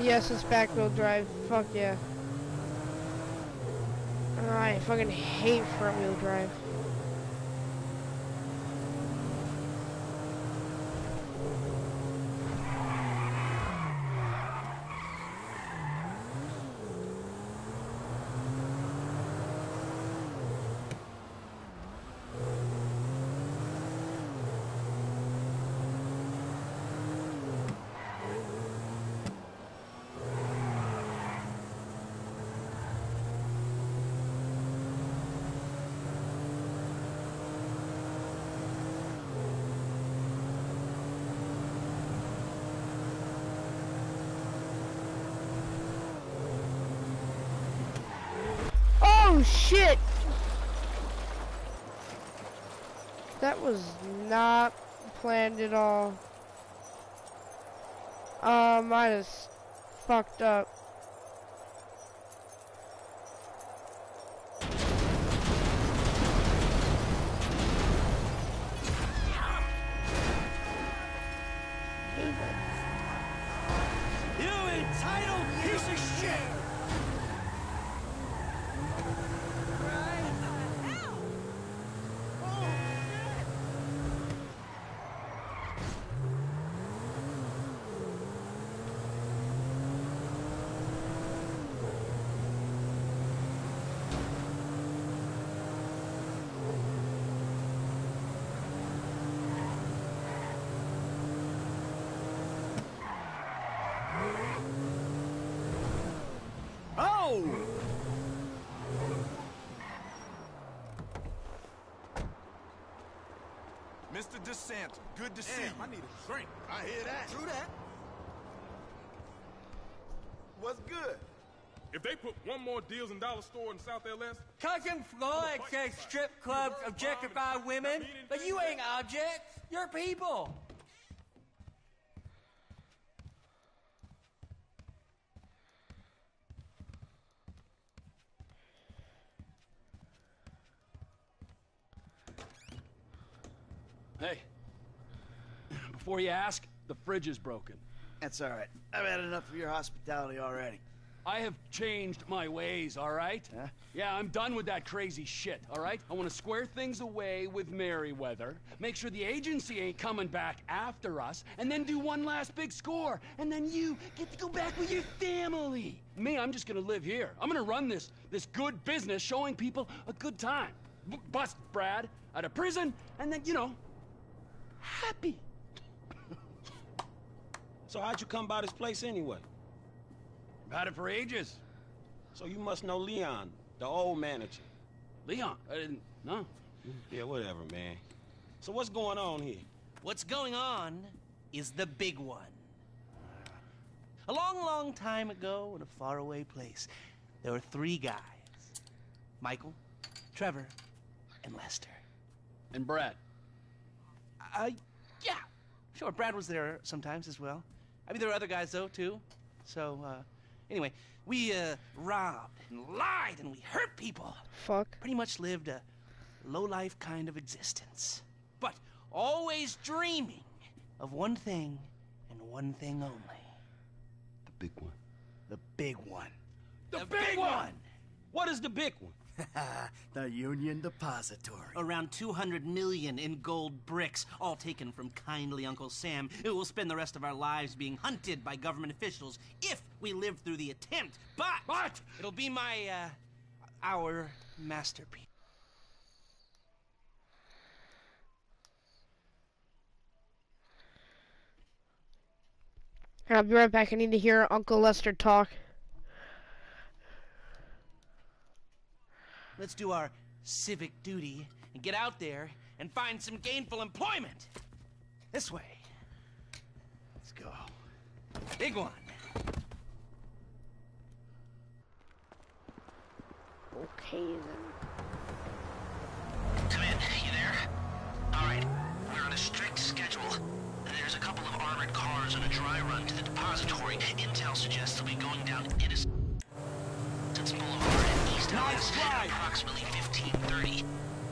Yes, it's back-wheel drive. Fuck yeah. I fucking hate front-wheel drive. Shit! That was not planned at all. Um, I just fucked up. Mister DeSanta, good to see you. I need a drink. I hear that. True that. What's good? If they put one more deals in dollar store in South L S Cousin Floyd says strip clubs objectify women, but you ain't objects. You're people. Hey, before you ask, the fridge is broken. That's all right. I've had enough of your hospitality already. I have changed my ways, all right? Huh? Yeah, I'm done with that crazy shit, all right? I want to square things away with Meriwether, make sure the agency ain't coming back after us, and then do one last big score, and then you get to go back with your family. Me, I'm just going to live here. I'm going to run this, this good business showing people a good time. B- bust Brad out of prison, and then, you know... happy. So how'd you come by this place anyway? I've had it for ages. So you must know Leon, the old manager. Leon? I didn't know. Yeah, whatever, man. So what's going on here? What's going on is the big one. A long, long time ago in a faraway place, there were three guys. Michael, Trevor, and Lester. And Brad. Uh, yeah, sure, Brad was there sometimes as well. I mean, there were other guys, though, too. So, uh, anyway, we, uh, robbed and lied and we hurt people. Fuck. Pretty much lived a low-life kind of existence. But always dreaming of one thing and one thing only. The big one. The big one. The, the big, big one. one! What is the big one? The Union Depository. Around two hundred million in gold bricks, all taken from kindly Uncle Sam, who will spend the rest of our lives being hunted by government officials if we live through the attempt. But, but it'll be my, uh, our masterpiece. I'll be right back. I need to hear Uncle Lester talk. Let's do our civic duty and get out there and find some gainful employment. This way. Let's go. Big one. Okay, then. Come in. You there? All right. We're on a strict schedule. There's a couple of armored cars on a dry run to the depository. Intel suggests they'll be going down Innocent Boulevard. Nice fly. Approximately fifteen thirty.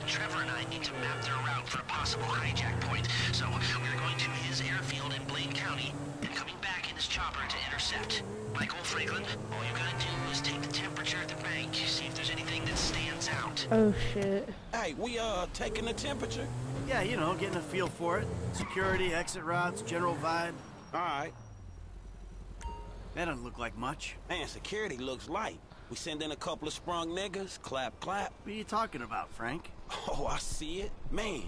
Trevor and I need to map their route for a possible hijack point, so we're going to his airfield in Blaine County and coming back into his chopper to intercept. Michael, Franklin, all you gotta do is take the temperature at the bank, see if there's anything that stands out. Oh, shit. Hey, we, uh, taking the temperature? Yeah, you know, getting a feel for it. Security, exit routes, general vibe. All right. That doesn't look like much. Man, security looks light. We send in a couple of sprung niggas, clap, clap. What are you talking about, Frank? Oh, I see it. Man,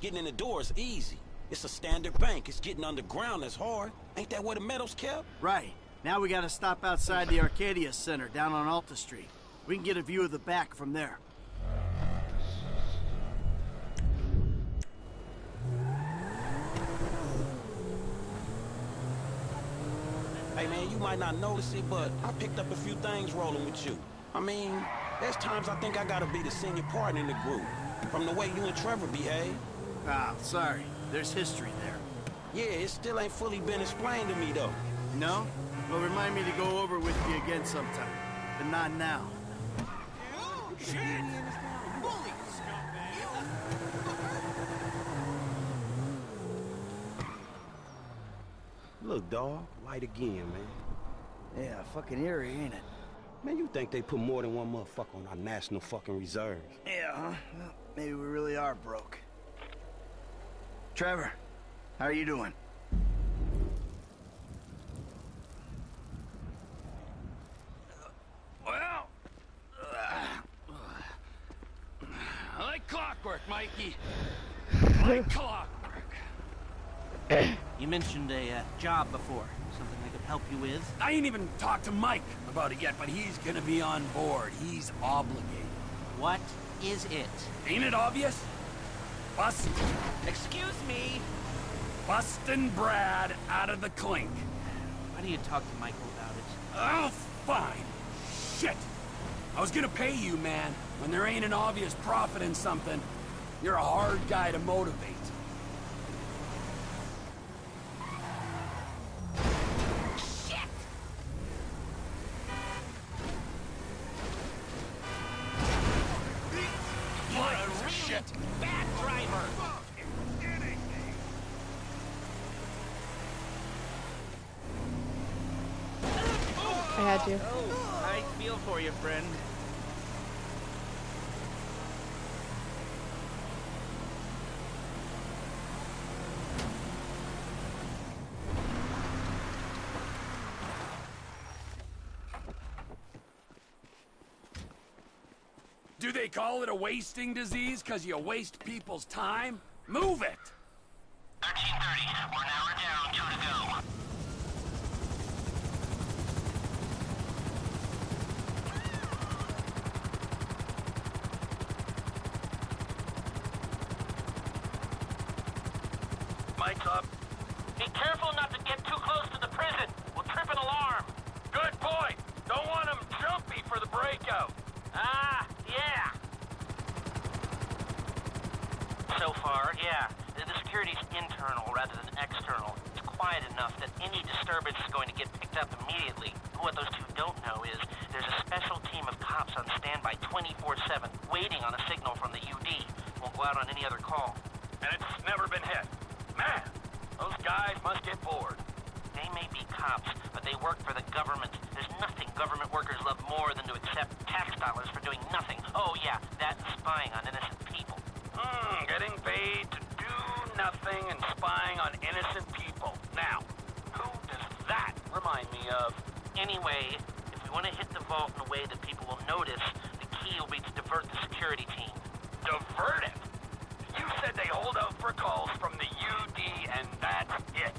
getting in the door is easy. It's a standard bank. It's getting underground that's hard. Ain't that where the metal's kept? Right. Now we gotta stop outside the Arcadia Center down on Alta Street. We can get a view of the back from there. Hey man, you might not notice it, but I picked up a few things rolling with you. I mean, there's times I think I gotta be the senior partner in the group, from the way you and Trevor behave. Ah, sorry. There's history there. Yeah, it still ain't fully been explained to me, though. No? Well, remind me to go over with you again sometime. But not now. Oh, shit! Bully! Look, dawg. Light again, man. Yeah, fucking eerie, ain't it? Man, you think they put more than one motherfucker on our national fucking reserves. Yeah, huh? Well, maybe we really are broke. Trevor, how are you doing? Well, uh, like clockwork, Mikey. Like clockwork. You mentioned a uh, job before. Something I could help you with? I ain't even talked to Mike about it yet, but he's gonna be on board. He's obligated. What is it? Ain't it obvious? Bust. Excuse me. Bustin' Brad out of the clink. Why do you talk to Michael about it? Oh, fine. Shit. I was gonna pay you, man. When there ain't an obvious profit in something, you're a hard guy to motivate. Shit. What a shit. Bad driver. I had to. Oh, I feel for you, friend. Do they call it a wasting disease because you waste people's time? Move it! thirteen thirty. We're an hour down. Two to go. Up. Be careful not to get too close to the prison. We'll trip an alarm. Good point. Don't want them jumpy for the breakout. Ah, yeah. So far, yeah. The security's internal rather than external. It's quiet enough that any disturbance is going to get picked up immediately. What those two don't know is there's a special team of cops on standby twenty-four seven, waiting on a signal from the U D. Won't go out on any other call. And it's never been hit. Man, those guys must get bored. They may be cops, but they work for the government. There's nothing government workers love more than to accept tax dollars for doing nothing. Oh, yeah, that's spying on innocent people. Hmm, getting paid to do nothing and spying on innocent people. Now, who does that remind me of? Anyway, if we want to hit the vault in a way that people will notice, the key will be to divert the security team. Divert it? You said they hold out for calls from the U D, and that's it.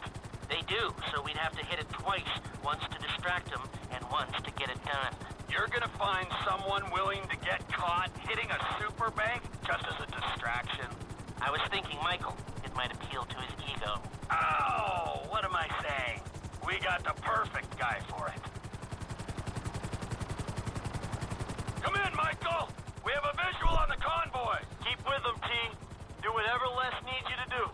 They do, so we'd have to hit it twice, once to distract them, and once to get it done. You're gonna find someone willing to get caught hitting a super bank just as a distraction? I was thinking, Michael, it might appeal to his ego. Oh, what am I saying? We got the perfect guy for it. Come in, Michael! We have a visual on the convoy! Keep with them, T. Do whatever Les needs you to do.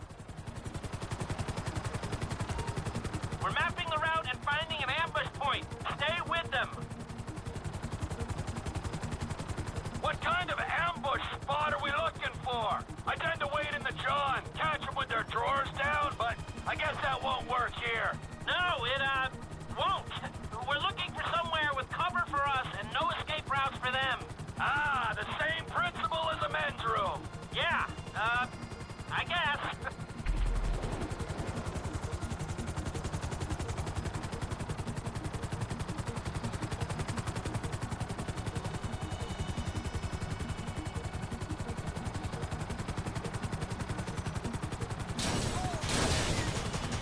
We're mapping the route and finding an ambush point. Stay with them. What kind of ambush spot are we looking for? I tend to wait in the jaw and catch them with their drawers down, but I guess that won't work here. No, it, uh...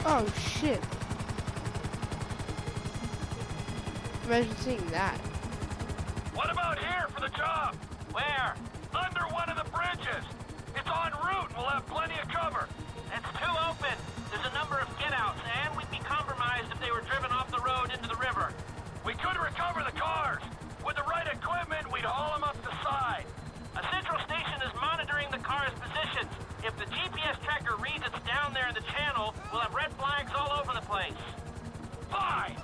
Oh shit. Imagine seeing that. What about here for the job? Where? Under one of the bridges. It's en route and we'll have plenty of cover. It's too open. There's a number of get-outs and we'd be compromised if they were driven off the road into the river. We could recover the cars. With the right equipment, we'd haul them up the side. A central station is monitoring the cars' positions. If the G P S tracker reads it's down there in the channel, we'll have red flags all over the place. Fine!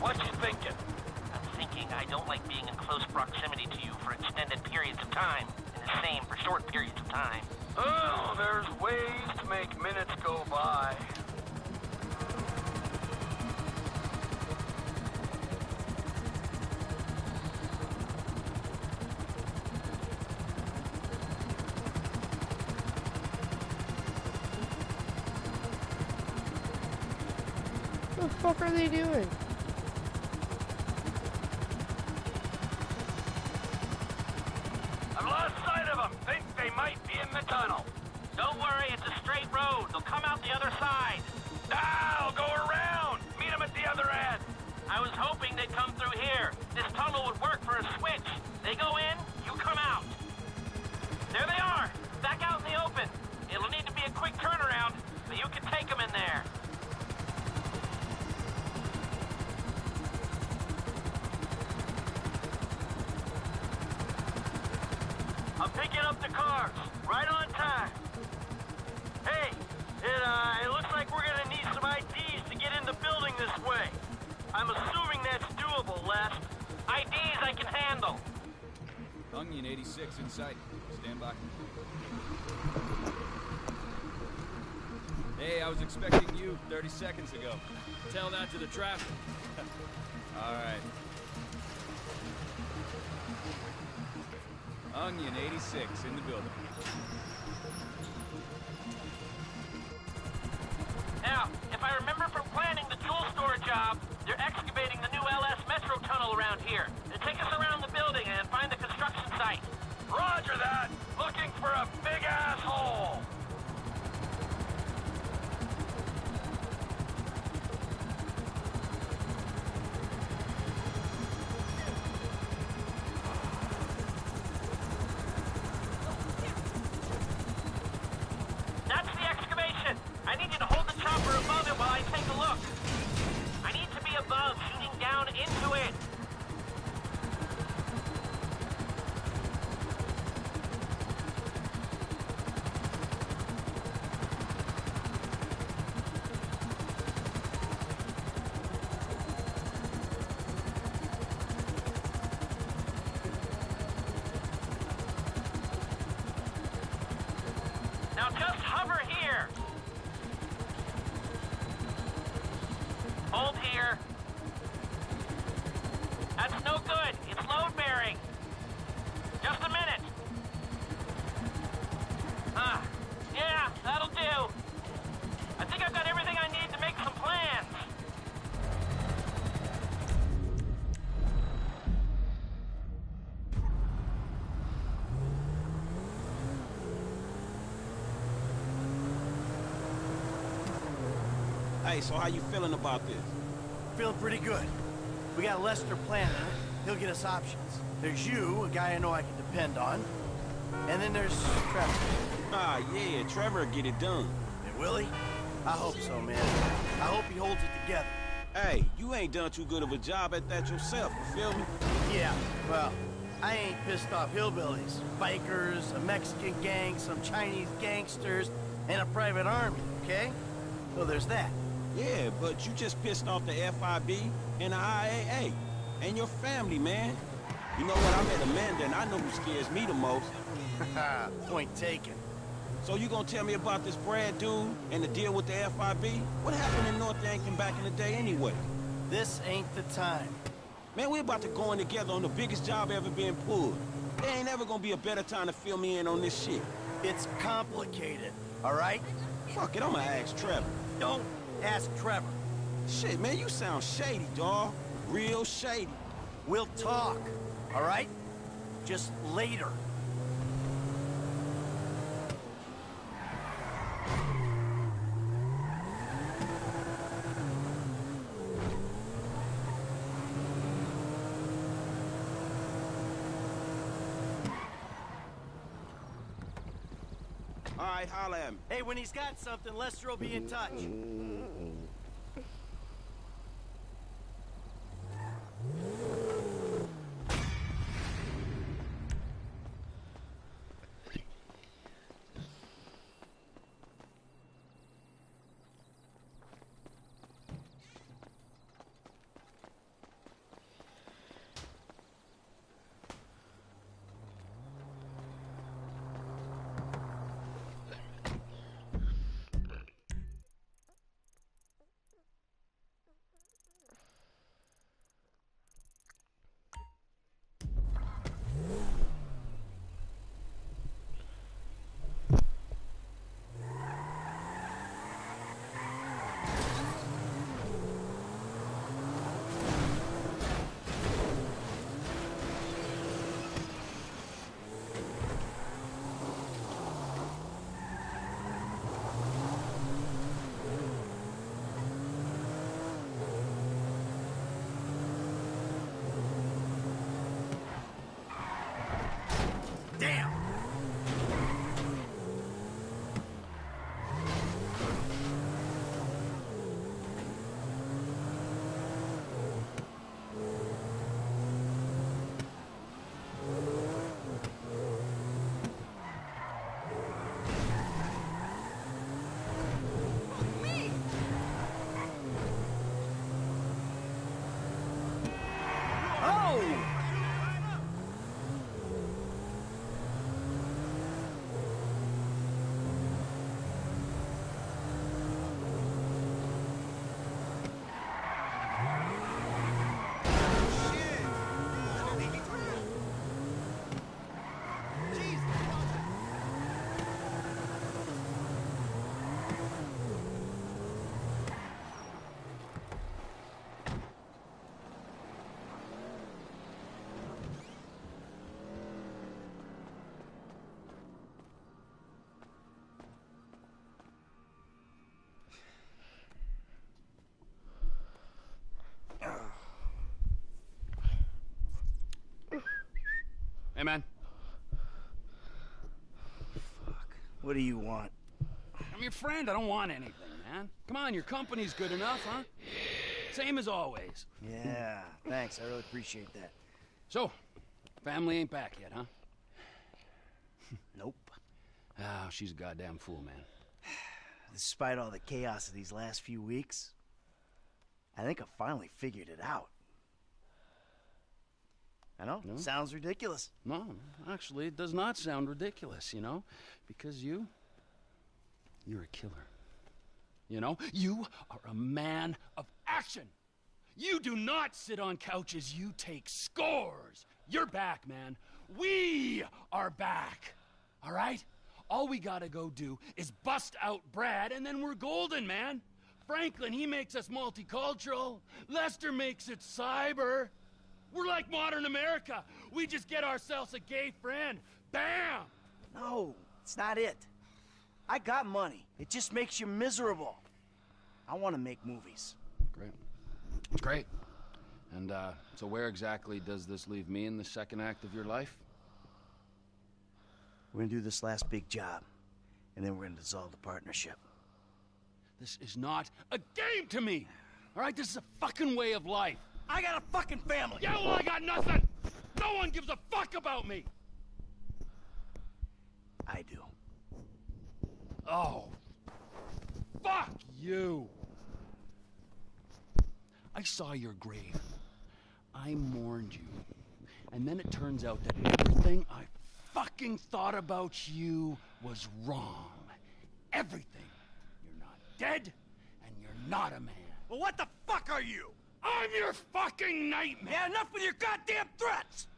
What you thinking? I'm thinking I don't like being in close proximity to you for extended periods of time, and the same for short periods of time. Oh, there's ways to make minutes go by. What the fuck are they doing? Inside. Stand by. Hey, I was expecting you thirty seconds ago. Tell that to the traffic. All right. Onion eighty-six in the building. Now, if I remember from planning the tool store job, they're excavating the new L S Metro tunnel around here. They take us around the building and find the construction site. Roger that! Looking for a big asshole! That's the excavation! I need you to hold the chopper above it while I take a look. I need to be above, shooting down into it. So how you feeling about this? Feeling pretty good. We got Lester planning. He'll get us options. There's you, a guy I know I can depend on. And then there's Trevor. Ah, yeah, Trevor will get it done. And will he? I hope so, man. I hope he holds it together. Hey, you ain't done too good of a job at that yourself, you feel me? Yeah, well, I ain't pissed off hillbillies. Bikers, a Mexican gang, some Chinese gangsters, and a private army, okay? So there's that. Yeah, but you just pissed off the F I B and the I A A and your family, man. You know what? I met Amanda, and I know who scares me the most. Point taken. So you gonna tell me about this Brad dude and the deal with the F I B? What happened in North Yankton back in the day anyway? This ain't the time. Man, we're about to go in together on the biggest job ever being pulled. There ain't ever gonna be a better time to fill me in on this shit. It's complicated, all right? Fuck it, I'ma ask Trevor. Don't ask Trevor. Shit, man, you sound shady, dawg. Real shady. We'll talk, all right? Just later. All right, holla at me. Hey, when he's got something, Lester will be in touch. Hey, man. Fuck. What do you want? I'm your friend. I don't want anything, man. Come on, your company's good enough, huh? Same as always. Yeah, thanks. I really appreciate that. So, family ain't back yet, huh? Nope. Oh, she's a goddamn fool, man. Despite all the chaos of these last few weeks, I think I finally figured it out. I know, no. Sounds ridiculous. No, actually, it does not sound ridiculous, you know? Because you, you're a killer. You know, you are a man of action. You do not sit on couches, you take scores. You're back, man. We are back, all right? All we gotta go do is bust out Brad, and then we're golden, man. Franklin, he makes us multicultural. Lester makes it cyber. We're like modern America. We just get ourselves a gay friend. Bam! No, it's not it. I got money. It just makes you miserable. I want to make movies. Great. It's great. And uh, so where exactly does this leave me in the second act of your life? We're going to do this last big job, and then we're going to dissolve the partnership. This is not a game to me. All right, this is a fucking way of life. I got a fucking family! Yeah, well, I got nothing! No one gives a fuck about me! I do. Oh. Fuck you! I saw your grave. I mourned you. And then it turns out that everything I fucking thought about you was wrong. Everything. You're not dead, and you're not a man. Well, what the fuck are you? I'm your fucking nightmare! Yeah, enough with your goddamn threats!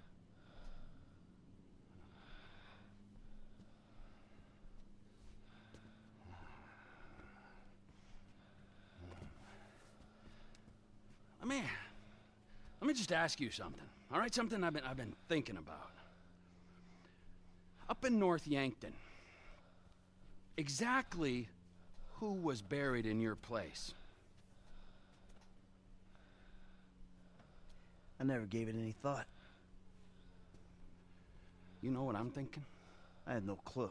me just ask you something, all right? Something I've been, I've been thinking about. Up in North Yankton, exactly who was buried in your place? I never gave it any thought. You know what I'm thinking? I had no clue.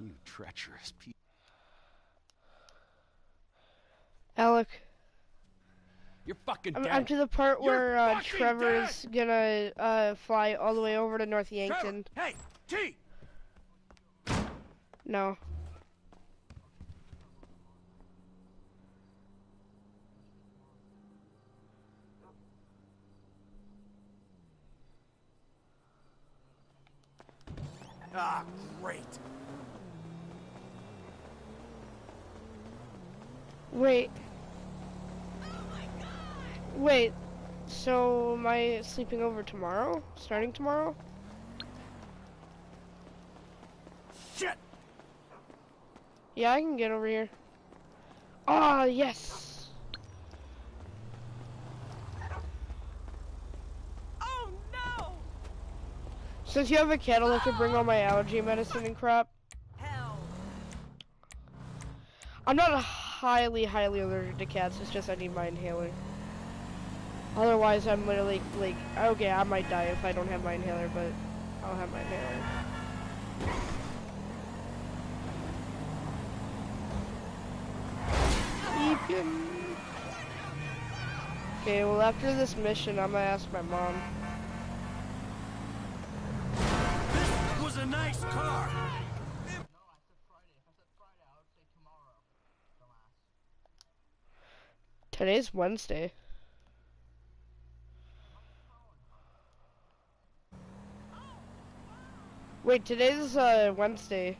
You treacherous piece. Alec. You're fucking dead. I'm, I'm to the part where uh, Trevor's dead. gonna uh, fly all the way over to North Yankton. Trevor, hey, T. No. Ah, great. Wait. Oh my God. Wait. So am I sleeping over tomorrow? Starting tomorrow? Shit. Yeah, I can get over here. Ah, yes. Oh no. Since you have a kettle, I can bring all my allergy medicine and crap. Hell. I'm not a highly, highly allergic to cats. It's just I need my inhaler. Otherwise, I'm literally like, okay, I might die if I don't have my inhaler, but I'll have my inhaler. Okay, well, after this mission, I'm gonna ask my mom. This was a nice car. Today's Wednesday. Wait, today's uh, Wednesday.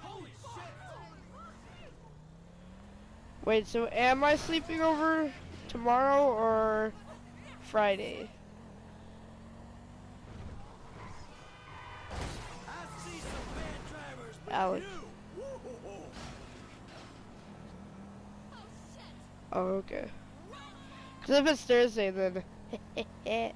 Holy shit! Wait, so am I sleeping over tomorrow or Friday? Alec. Oh, okay. Because if it's Thursday, then.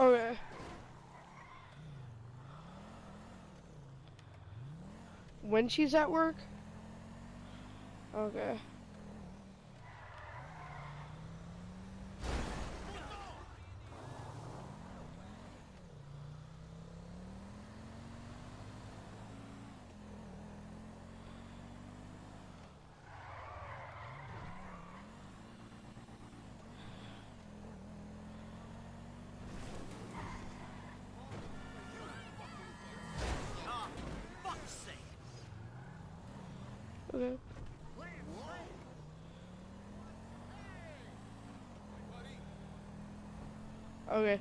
Okay. When she's at work? Okay. Okay. Okay.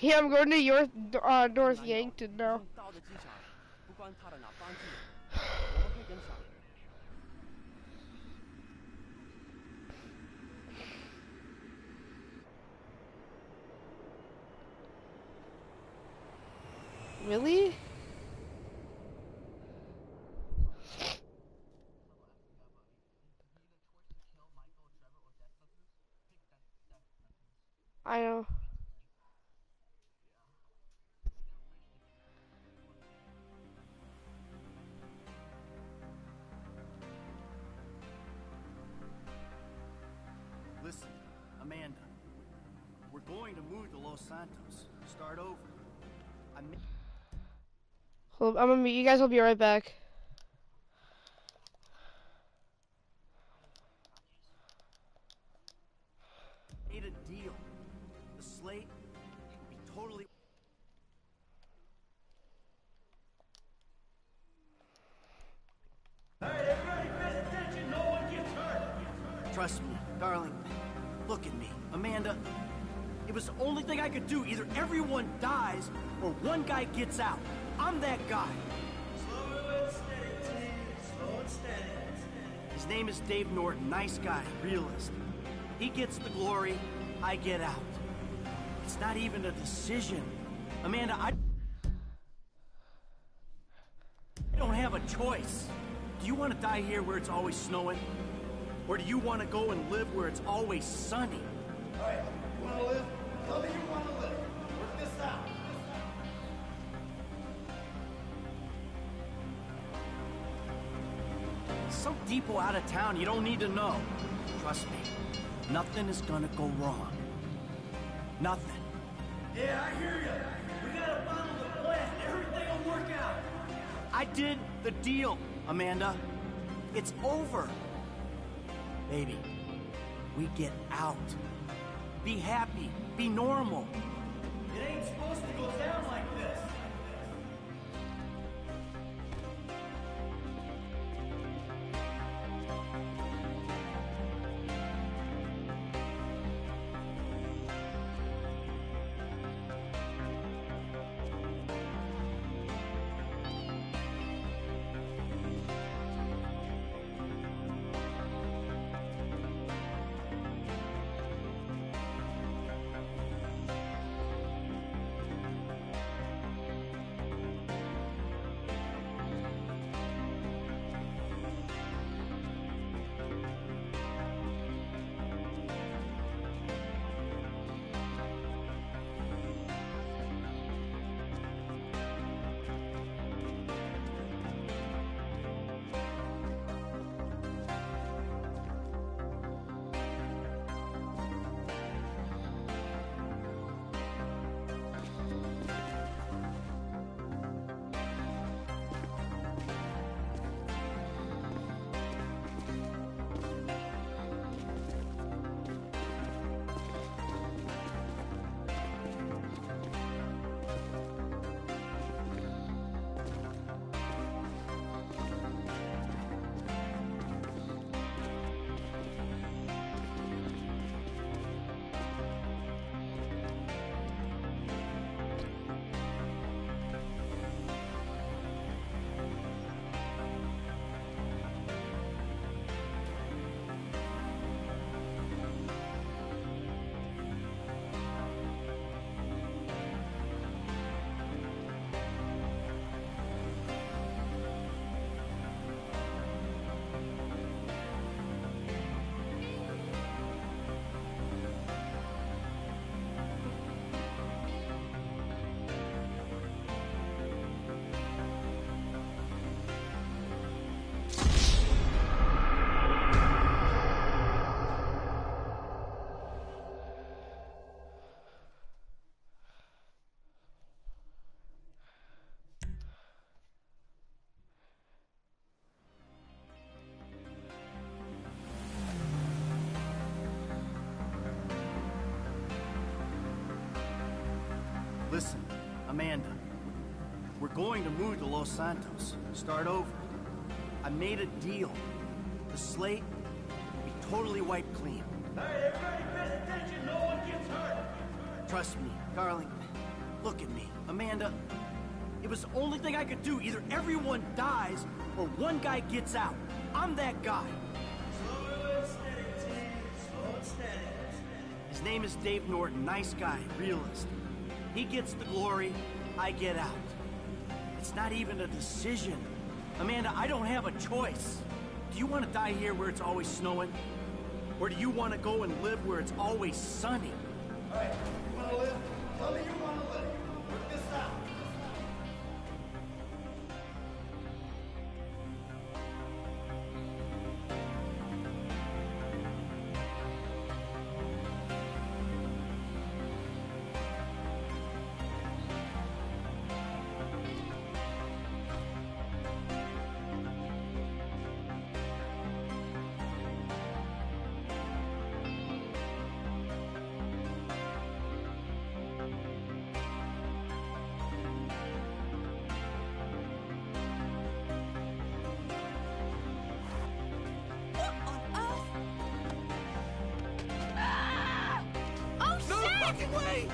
Yeah, I'm going to your uh, North Yankton now. Really? I know. Listen, Amanda, we're going to move to Los Santos. Start over. I'm Hold, I'm gonna, you guys will be right back. Made a deal. The slate will be totally. All right, everybody, pay attention. No one gets hurt. Trust me, darling. Look at me, Amanda. It was the only thing I could do. Either everyone dies or one guy gets out. I'm that guy. Slow and steady, team. Slow and steady. His name is Dave Norton. Nice guy, realist. He gets the glory, I get out. It's not even a decision. Amanda, I don't have a choice. Do you want to die here where it's always snowing? Or do you want to go and live where it's always sunny? All right, you want to live? Tell me you want to live. Work this out. Some depot out of town, you don't need to know. Trust me, nothing is gonna go wrong. Nothing. Yeah, I hear you. We gotta follow the plan. Everything will work out. I did the deal, Amanda. It's over. Baby, we get out. Be happy. Be normal. It ain't supposed to go down like this. Listen, Amanda, we're going to move to Los Santos. Start over. I made a deal. The slate will be totally wiped clean. All right, everybody, pay attention. No one gets hurt. Trust me, darling. Look at me, Amanda. It was the only thing I could do. Either everyone dies or one guy gets out. I'm that guy. Slow and steady, team. Slow and steady. His name is Dave Norton. Nice guy, realist. He gets the glory, I get out. It's not even a decision. Amanda, I don't have a choice. Do you want to die here where it's always snowing? Or do you want to go and live where it's always sunny? All right, you want to live? Tell me you want to live. Work this out. Way.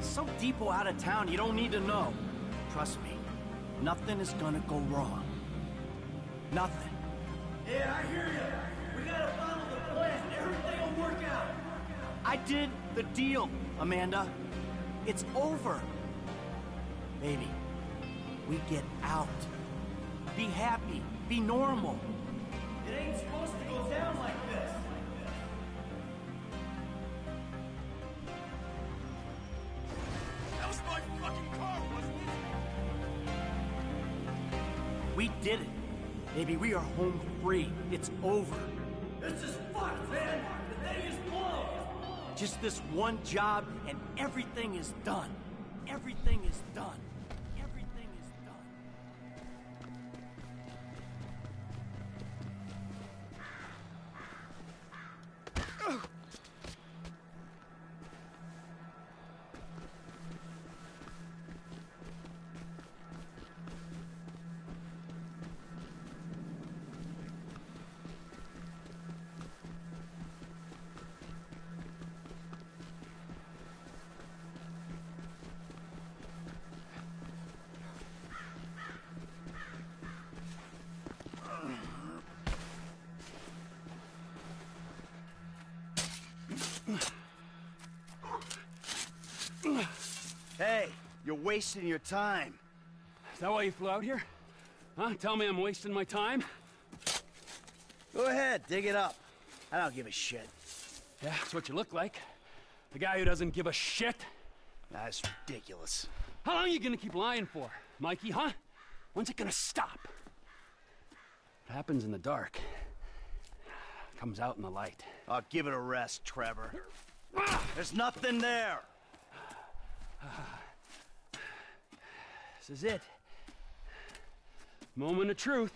Some depot out of town you don't need to know. Trust me, nothing is gonna go wrong. Nothing. Yeah, I hear you. We gotta follow the plan. Everything will work out. I did the deal, Amanda. It's over. Baby, we get out. Be happy. Be normal. It ain't supposed to go down like this. That was my fucking car, wasn't it? We did it. Baby, we are home free. It's over. This is fucked, man! The thing is blown! Just this one job and everything is done. Everything is done. Everything is done. Hey, you're wasting your time. Is that why you flew out here? Huh? Tell me I'm wasting my time? Go ahead, dig it up. I don't give a shit. Yeah, that's what you look like. The guy who doesn't give a shit. That's ridiculous. How long are you gonna keep lying for, Mikey, huh? When's it gonna stop? What happens in the dark comes out in the light. Oh, give it a rest, Trevor. There's nothing there! This is it. Moment of truth.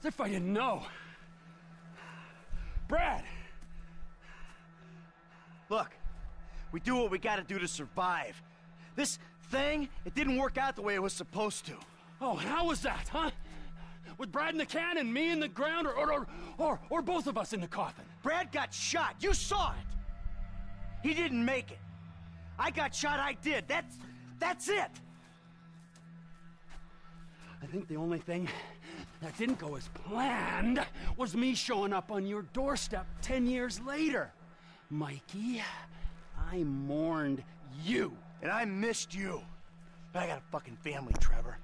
As if I didn't know. Brad! Look, we do what we gotta do to survive. This thing, it didn't work out the way it was supposed to. Oh, and how was that, huh? With Brad in the cannon, me in the ground, or, or, or, or both of us in the coffin? Brad got shot. You saw it. He didn't make it. I got shot, I did. That's, that's it. I think the only thing that didn't go as planned was me showing up on your doorstep ten years later. Mikey, I mourned you. And I missed you. But I got a fucking family, Trevor.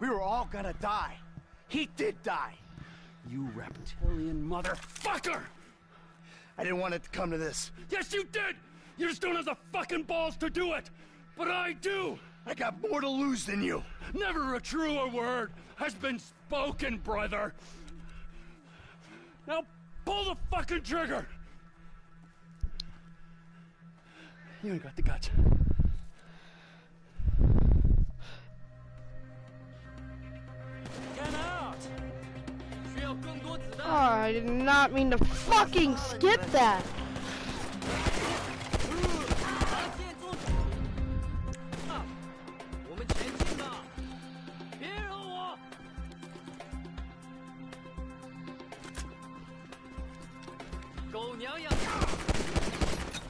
We were all gonna die. He did die. You reptilian motherfucker! I didn't want it to come to this. Yes, you did! You just don't have the fucking balls to do it! But I do! I got more to lose than you. Never a truer word has been spoken, brother. Now pull the fucking trigger! You ain't got the guts. Get out! Oh, I did not mean to fucking skip that.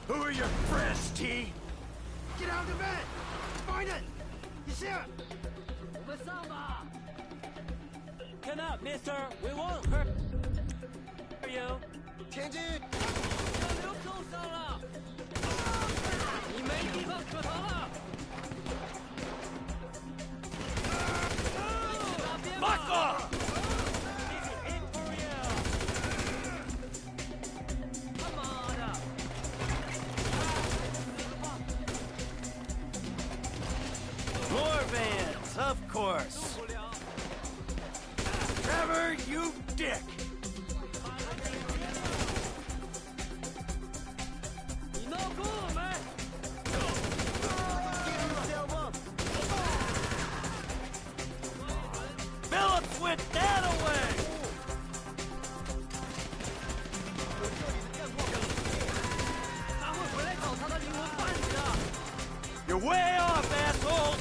Who are your friends, T? Get out of the bed! Find it! You see it? Come up, mister! We won't hurt you! Change it! You may give up to her! Fuck off! Of course. Trevor, you dick! Phillips went that away! You're way off, assholes!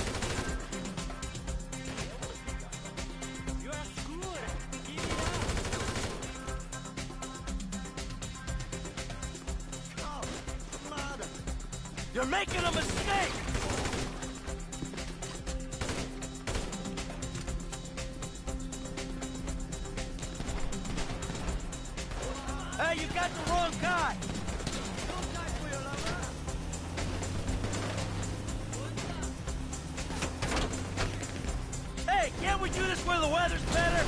You're making a mistake! Hey, you got the wrong guy! Hey, get we do this when the weather's better?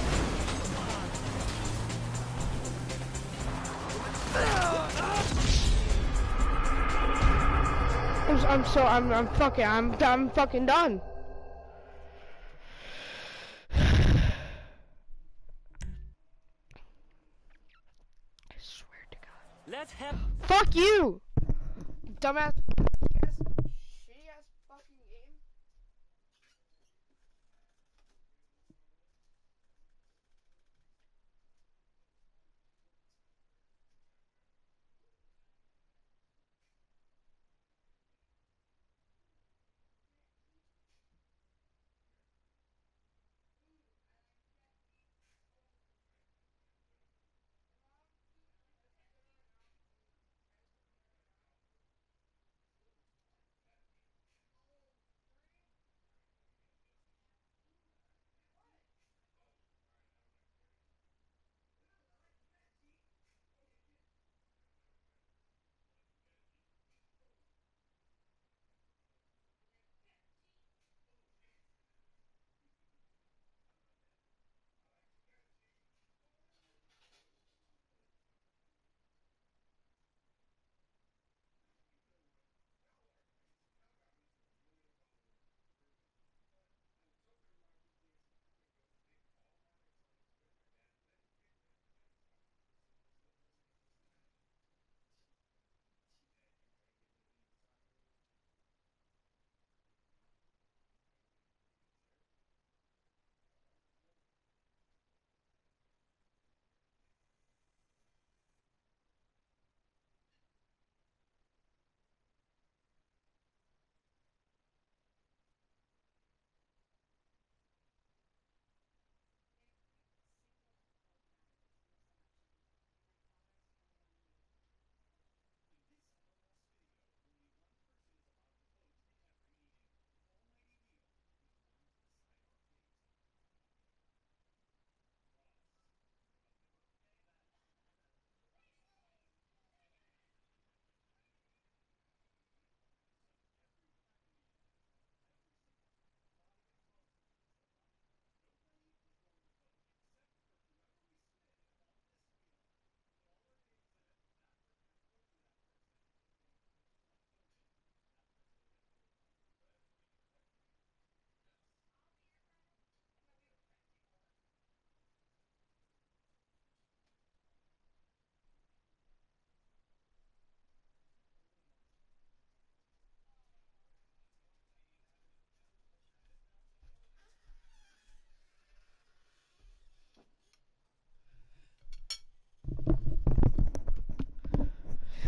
I'm, I'm so I'm I'm fucking I'm I'm fucking done. I swear to God. Let's have. Fuck you, dumbass.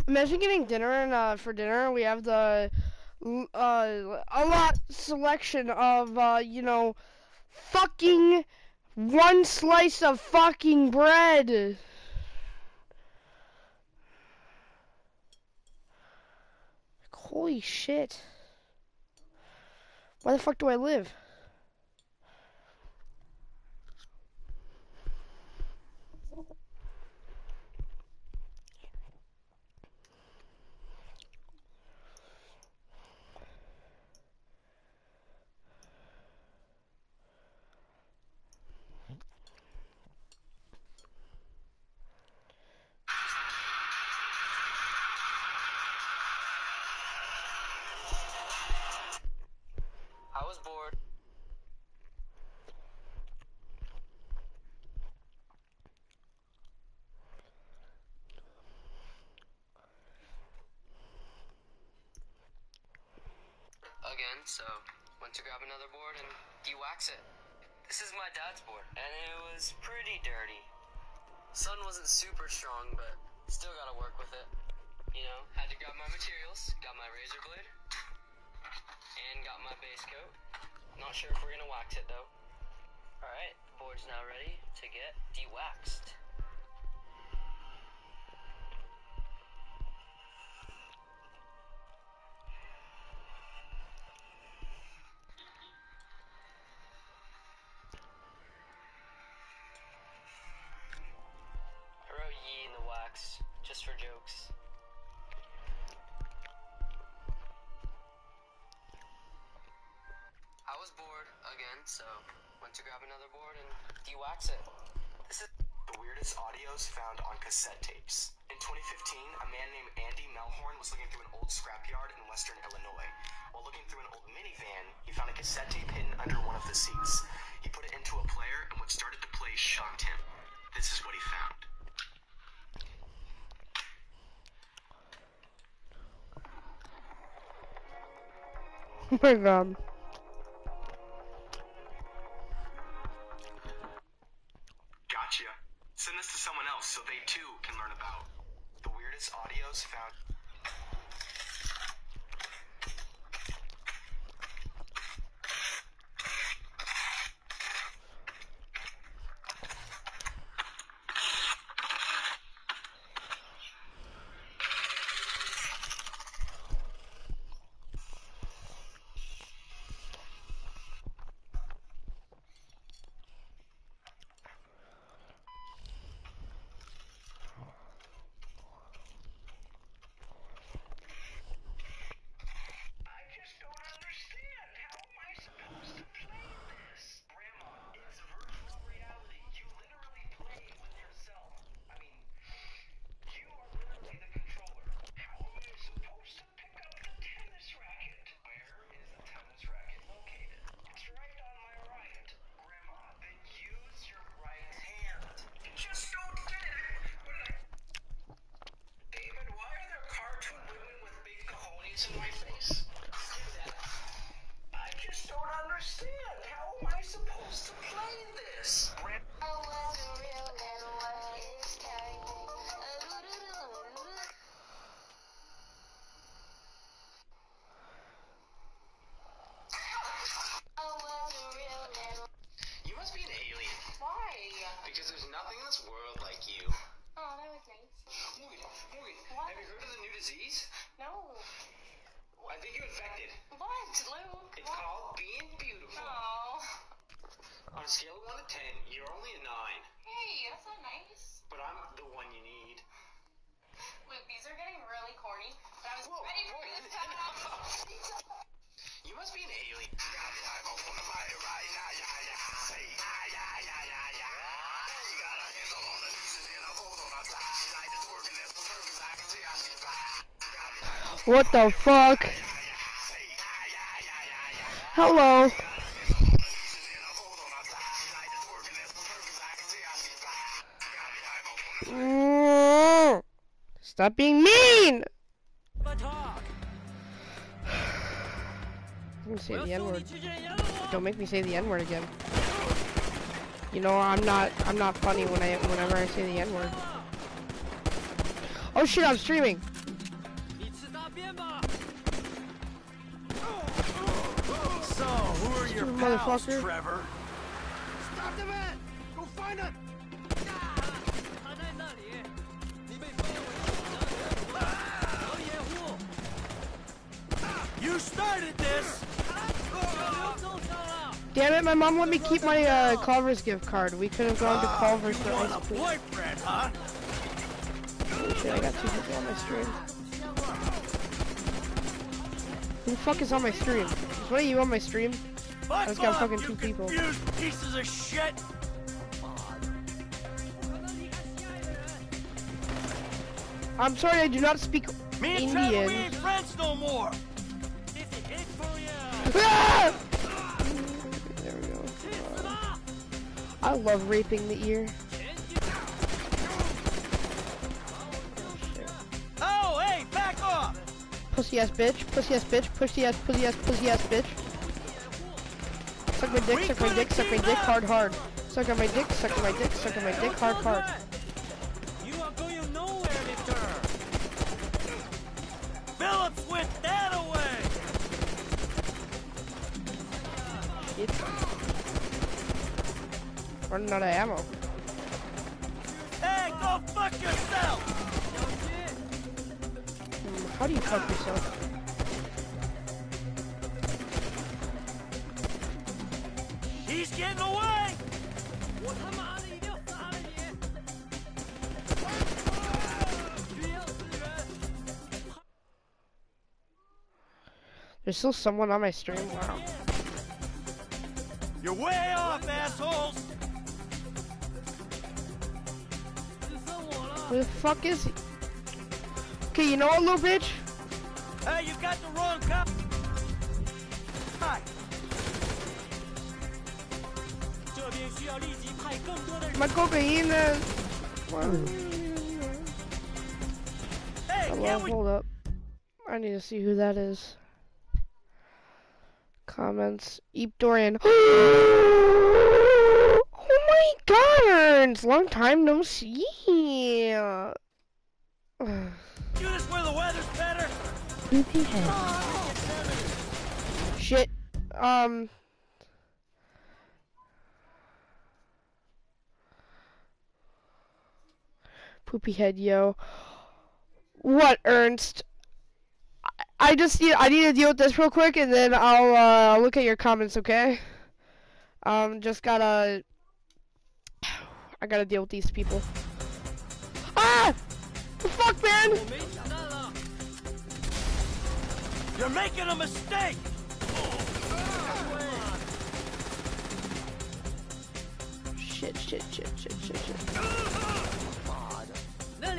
Imagine getting dinner and uh, for dinner we have the uh, a lot selection of uh, you know, fucking one slice of fucking bread. Like, holy shit! Why the fuck do I live? So, went to grab another board and de-wax it. This is my dad's board, and it was pretty dirty. Sun wasn't super strong, but still gotta work with it. You know, had to grab my materials, got my razor blade, and got my base coat. Not sure if we're gonna wax it, though. Alright, the board's now ready to get de-waxed. Just for jokes. I was bored again, so went to grab another board and de-wax it. This is the weirdest audios found on cassette tapes. In twenty fifteen, a man named Andy Melhorn was looking through an old scrapyard in western Illinois. While looking through an old minivan, he found a cassette tape hidden under one of the seats. He put it into a player, and what started to play shocked him. This is what he found. Oh my god. Gotcha. Send this to someone else so they too can learn about the weirdest audios found. What the fuck? Hello. Mm. Stop being mean. Let me say the N-word. Don't make me say the N-word again. You know I'm not. I'm not funny when I. Whenever I say the N-word. Oh shit! I'm streaming. Motherfucker. Trevor. Stop the man! Go find him! You started this! Damn it, my mom let me keep my uh, Culver's gift card. We could have gone to Culver's for ice cream. Holy shit, I got two people on my stream. Who the fuck is on my stream? Is one of you on my stream? I just got fucking two people. Pieces of shit. I'm sorry, I do not speak Me Indian. Me and we ain't friends no more. Ah! There we go. Uh, I love raping the ear. Oh, hey, back off! Pussy ass bitch. Pussy ass bitch. Pussy ass. Pussy ass. Pussy ass bitch. Suck my dick, suck my dick, suck my dick, hard, hard. Suck on my dick, suck on my dick, suck on my dick, hard, hard. You are going nowhere, Victor. Phillips went that away. Shit. Running out of ammo. Hey, go fuck yourself. How do you fuck yourself? He's getting away! There's still someone on my stream. Wow. You're way off, assholes! Where the fuck is he? Okay, you know what, little bitch? Hey, you got the wrong cop! Hi! My cocaine! Hey, hello, hold up. I need to see who that is. Comments. Eep Dorian. Oh my god! It's long time no see. You just where the weather's better. Oh. Shit. Um. Poopy head, yo. What, Ernst? I, I just need I need to deal with this real quick, and then I'll uh, look at your comments, okay? Um, just gotta I gotta deal with these people. Ah! The fuck, man! You're making a mistake. Shit! Shit! Shit! Shit! Shit! Shit! Fuck,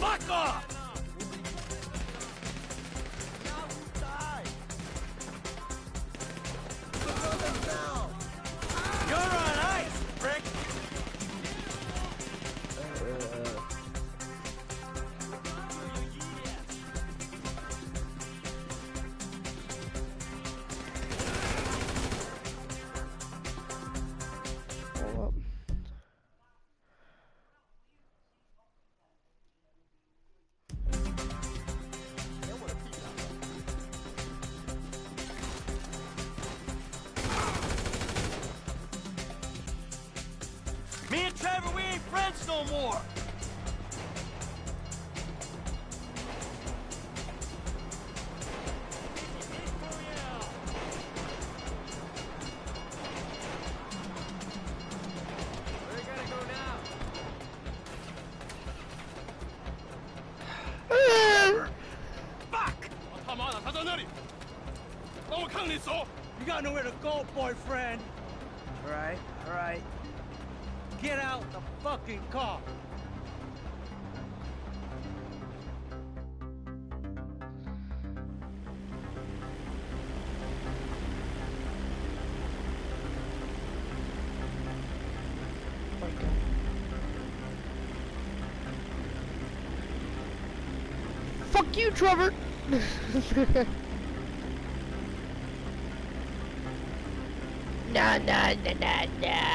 Fuck off! You're on ice, Rick. Uh. Hold up. Trevor, we ain't friends no more! Where you gotta go now? Fuck! You gotta know where to go, boyfriend! Alright, alright. Get out the fucking car! Fuck you, Trevor! Nah, nah, nah, nah, nah!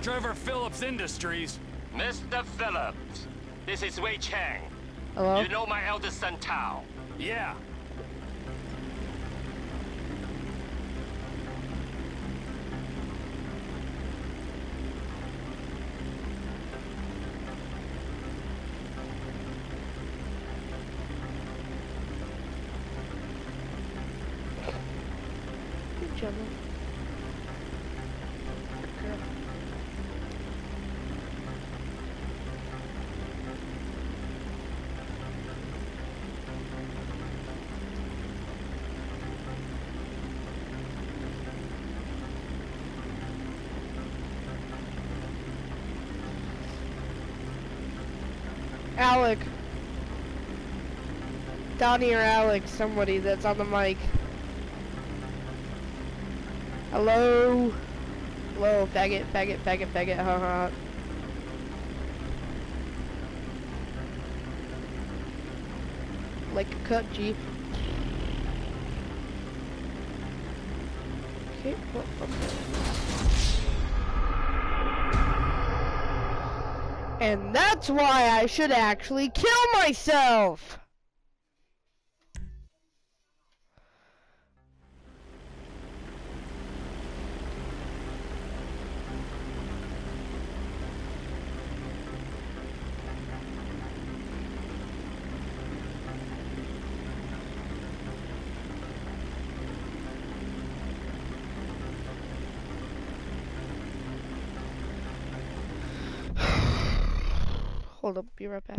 Trevor Phillips Industries. Mister Phillips, this is Wei Cheng. Hello? You know my eldest son, Tao? Yeah. Alec, Donnie or Alec, somebody that's on the mic. Hello, hello, faggot, faggot, faggot, faggot, ha ha. Like a cut, G. Okay, what? And that's why I should actually kill myself! Hold up, be right back.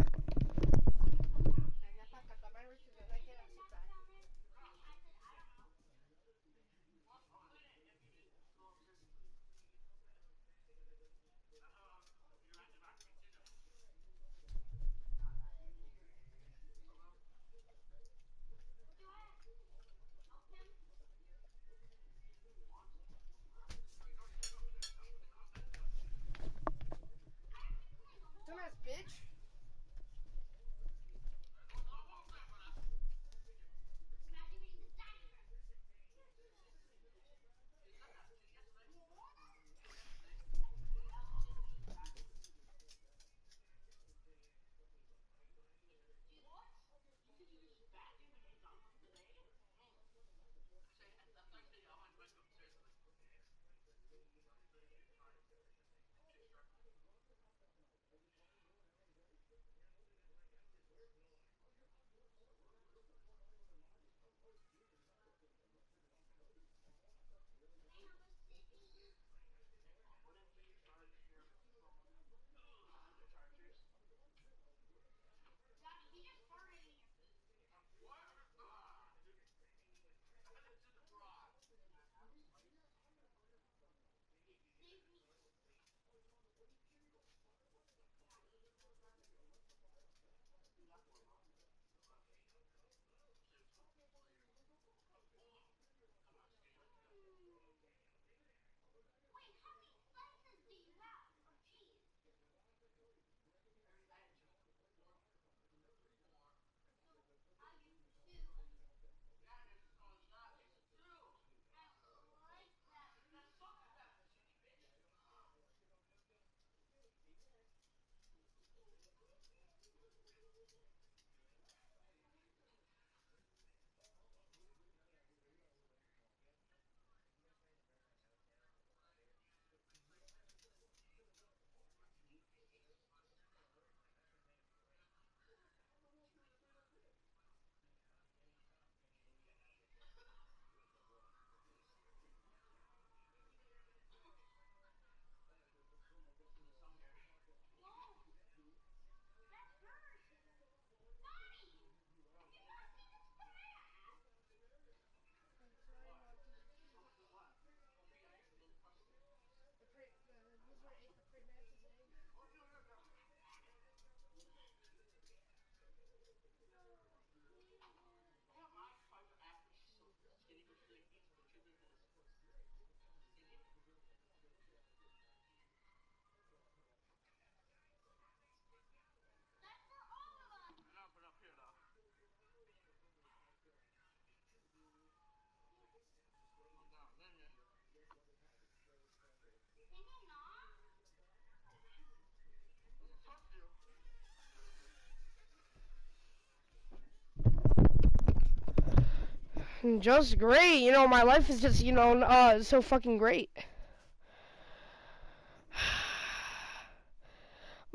Just great, you know, my life is just, you know, uh, so fucking great.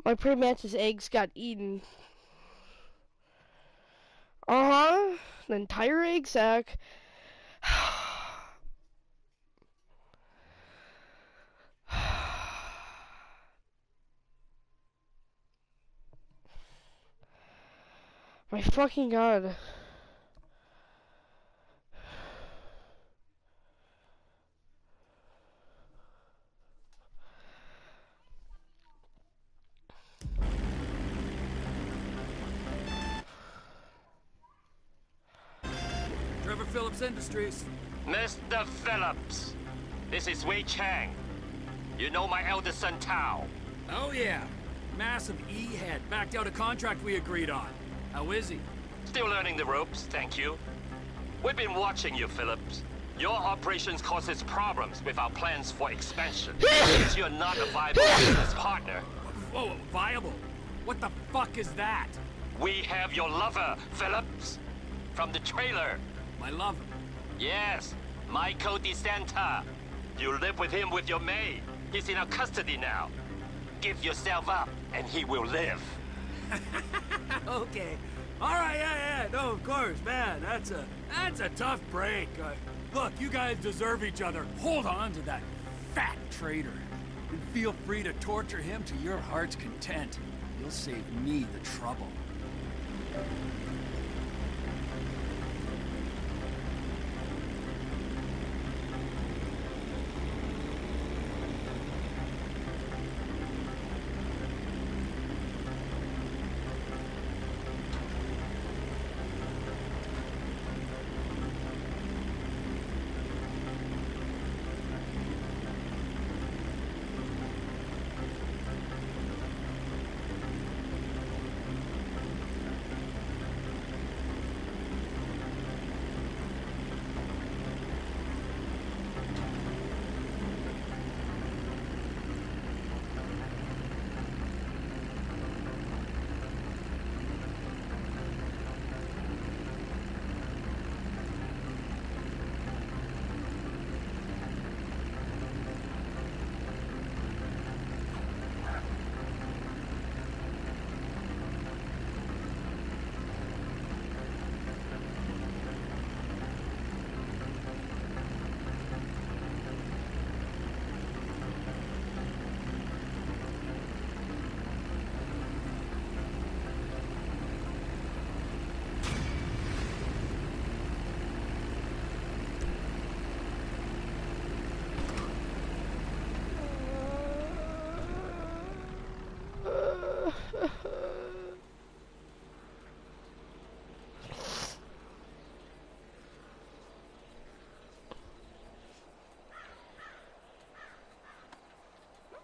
My pre-mantis eggs got eaten. Uh-huh, the entire egg sack. My fucking god. Industries. Mister Phillips, this is Wei Cheng. You know my eldest son, Tao. Oh yeah, massive E-head backed out a contract we agreed on. How is he? Still learning the ropes, thank you. We've been watching you, Phillips. Your operations causes problems with our plans for expansion. Since you're not a viable business partner. Oh, viable? What the fuck is that? We have your lover, Phillips, from the trailer. My lover. Yes, Michael DeSanta. You live with him with your maid. He's in our custody now. Give yourself up, and he will live. Okay. All right, yeah, yeah. No, of course, man. That's a that's a tough break. Uh, look, you guys deserve each other. Hold on to that fat traitor, and feel free to torture him to your heart's content. You'll save me the trouble.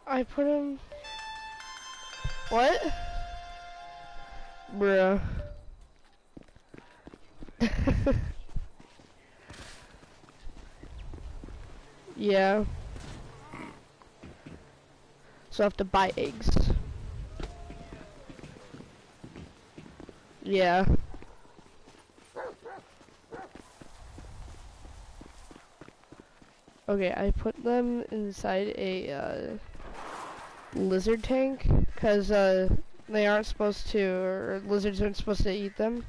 I put him. What? Bruh. Yeah. So I have to buy eggs. Yeah. Okay, I put them inside a, uh, lizard tank, because uh, they aren't supposed to, or lizards aren't supposed to eat them.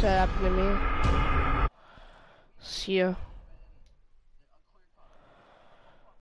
That happened to me. See ya.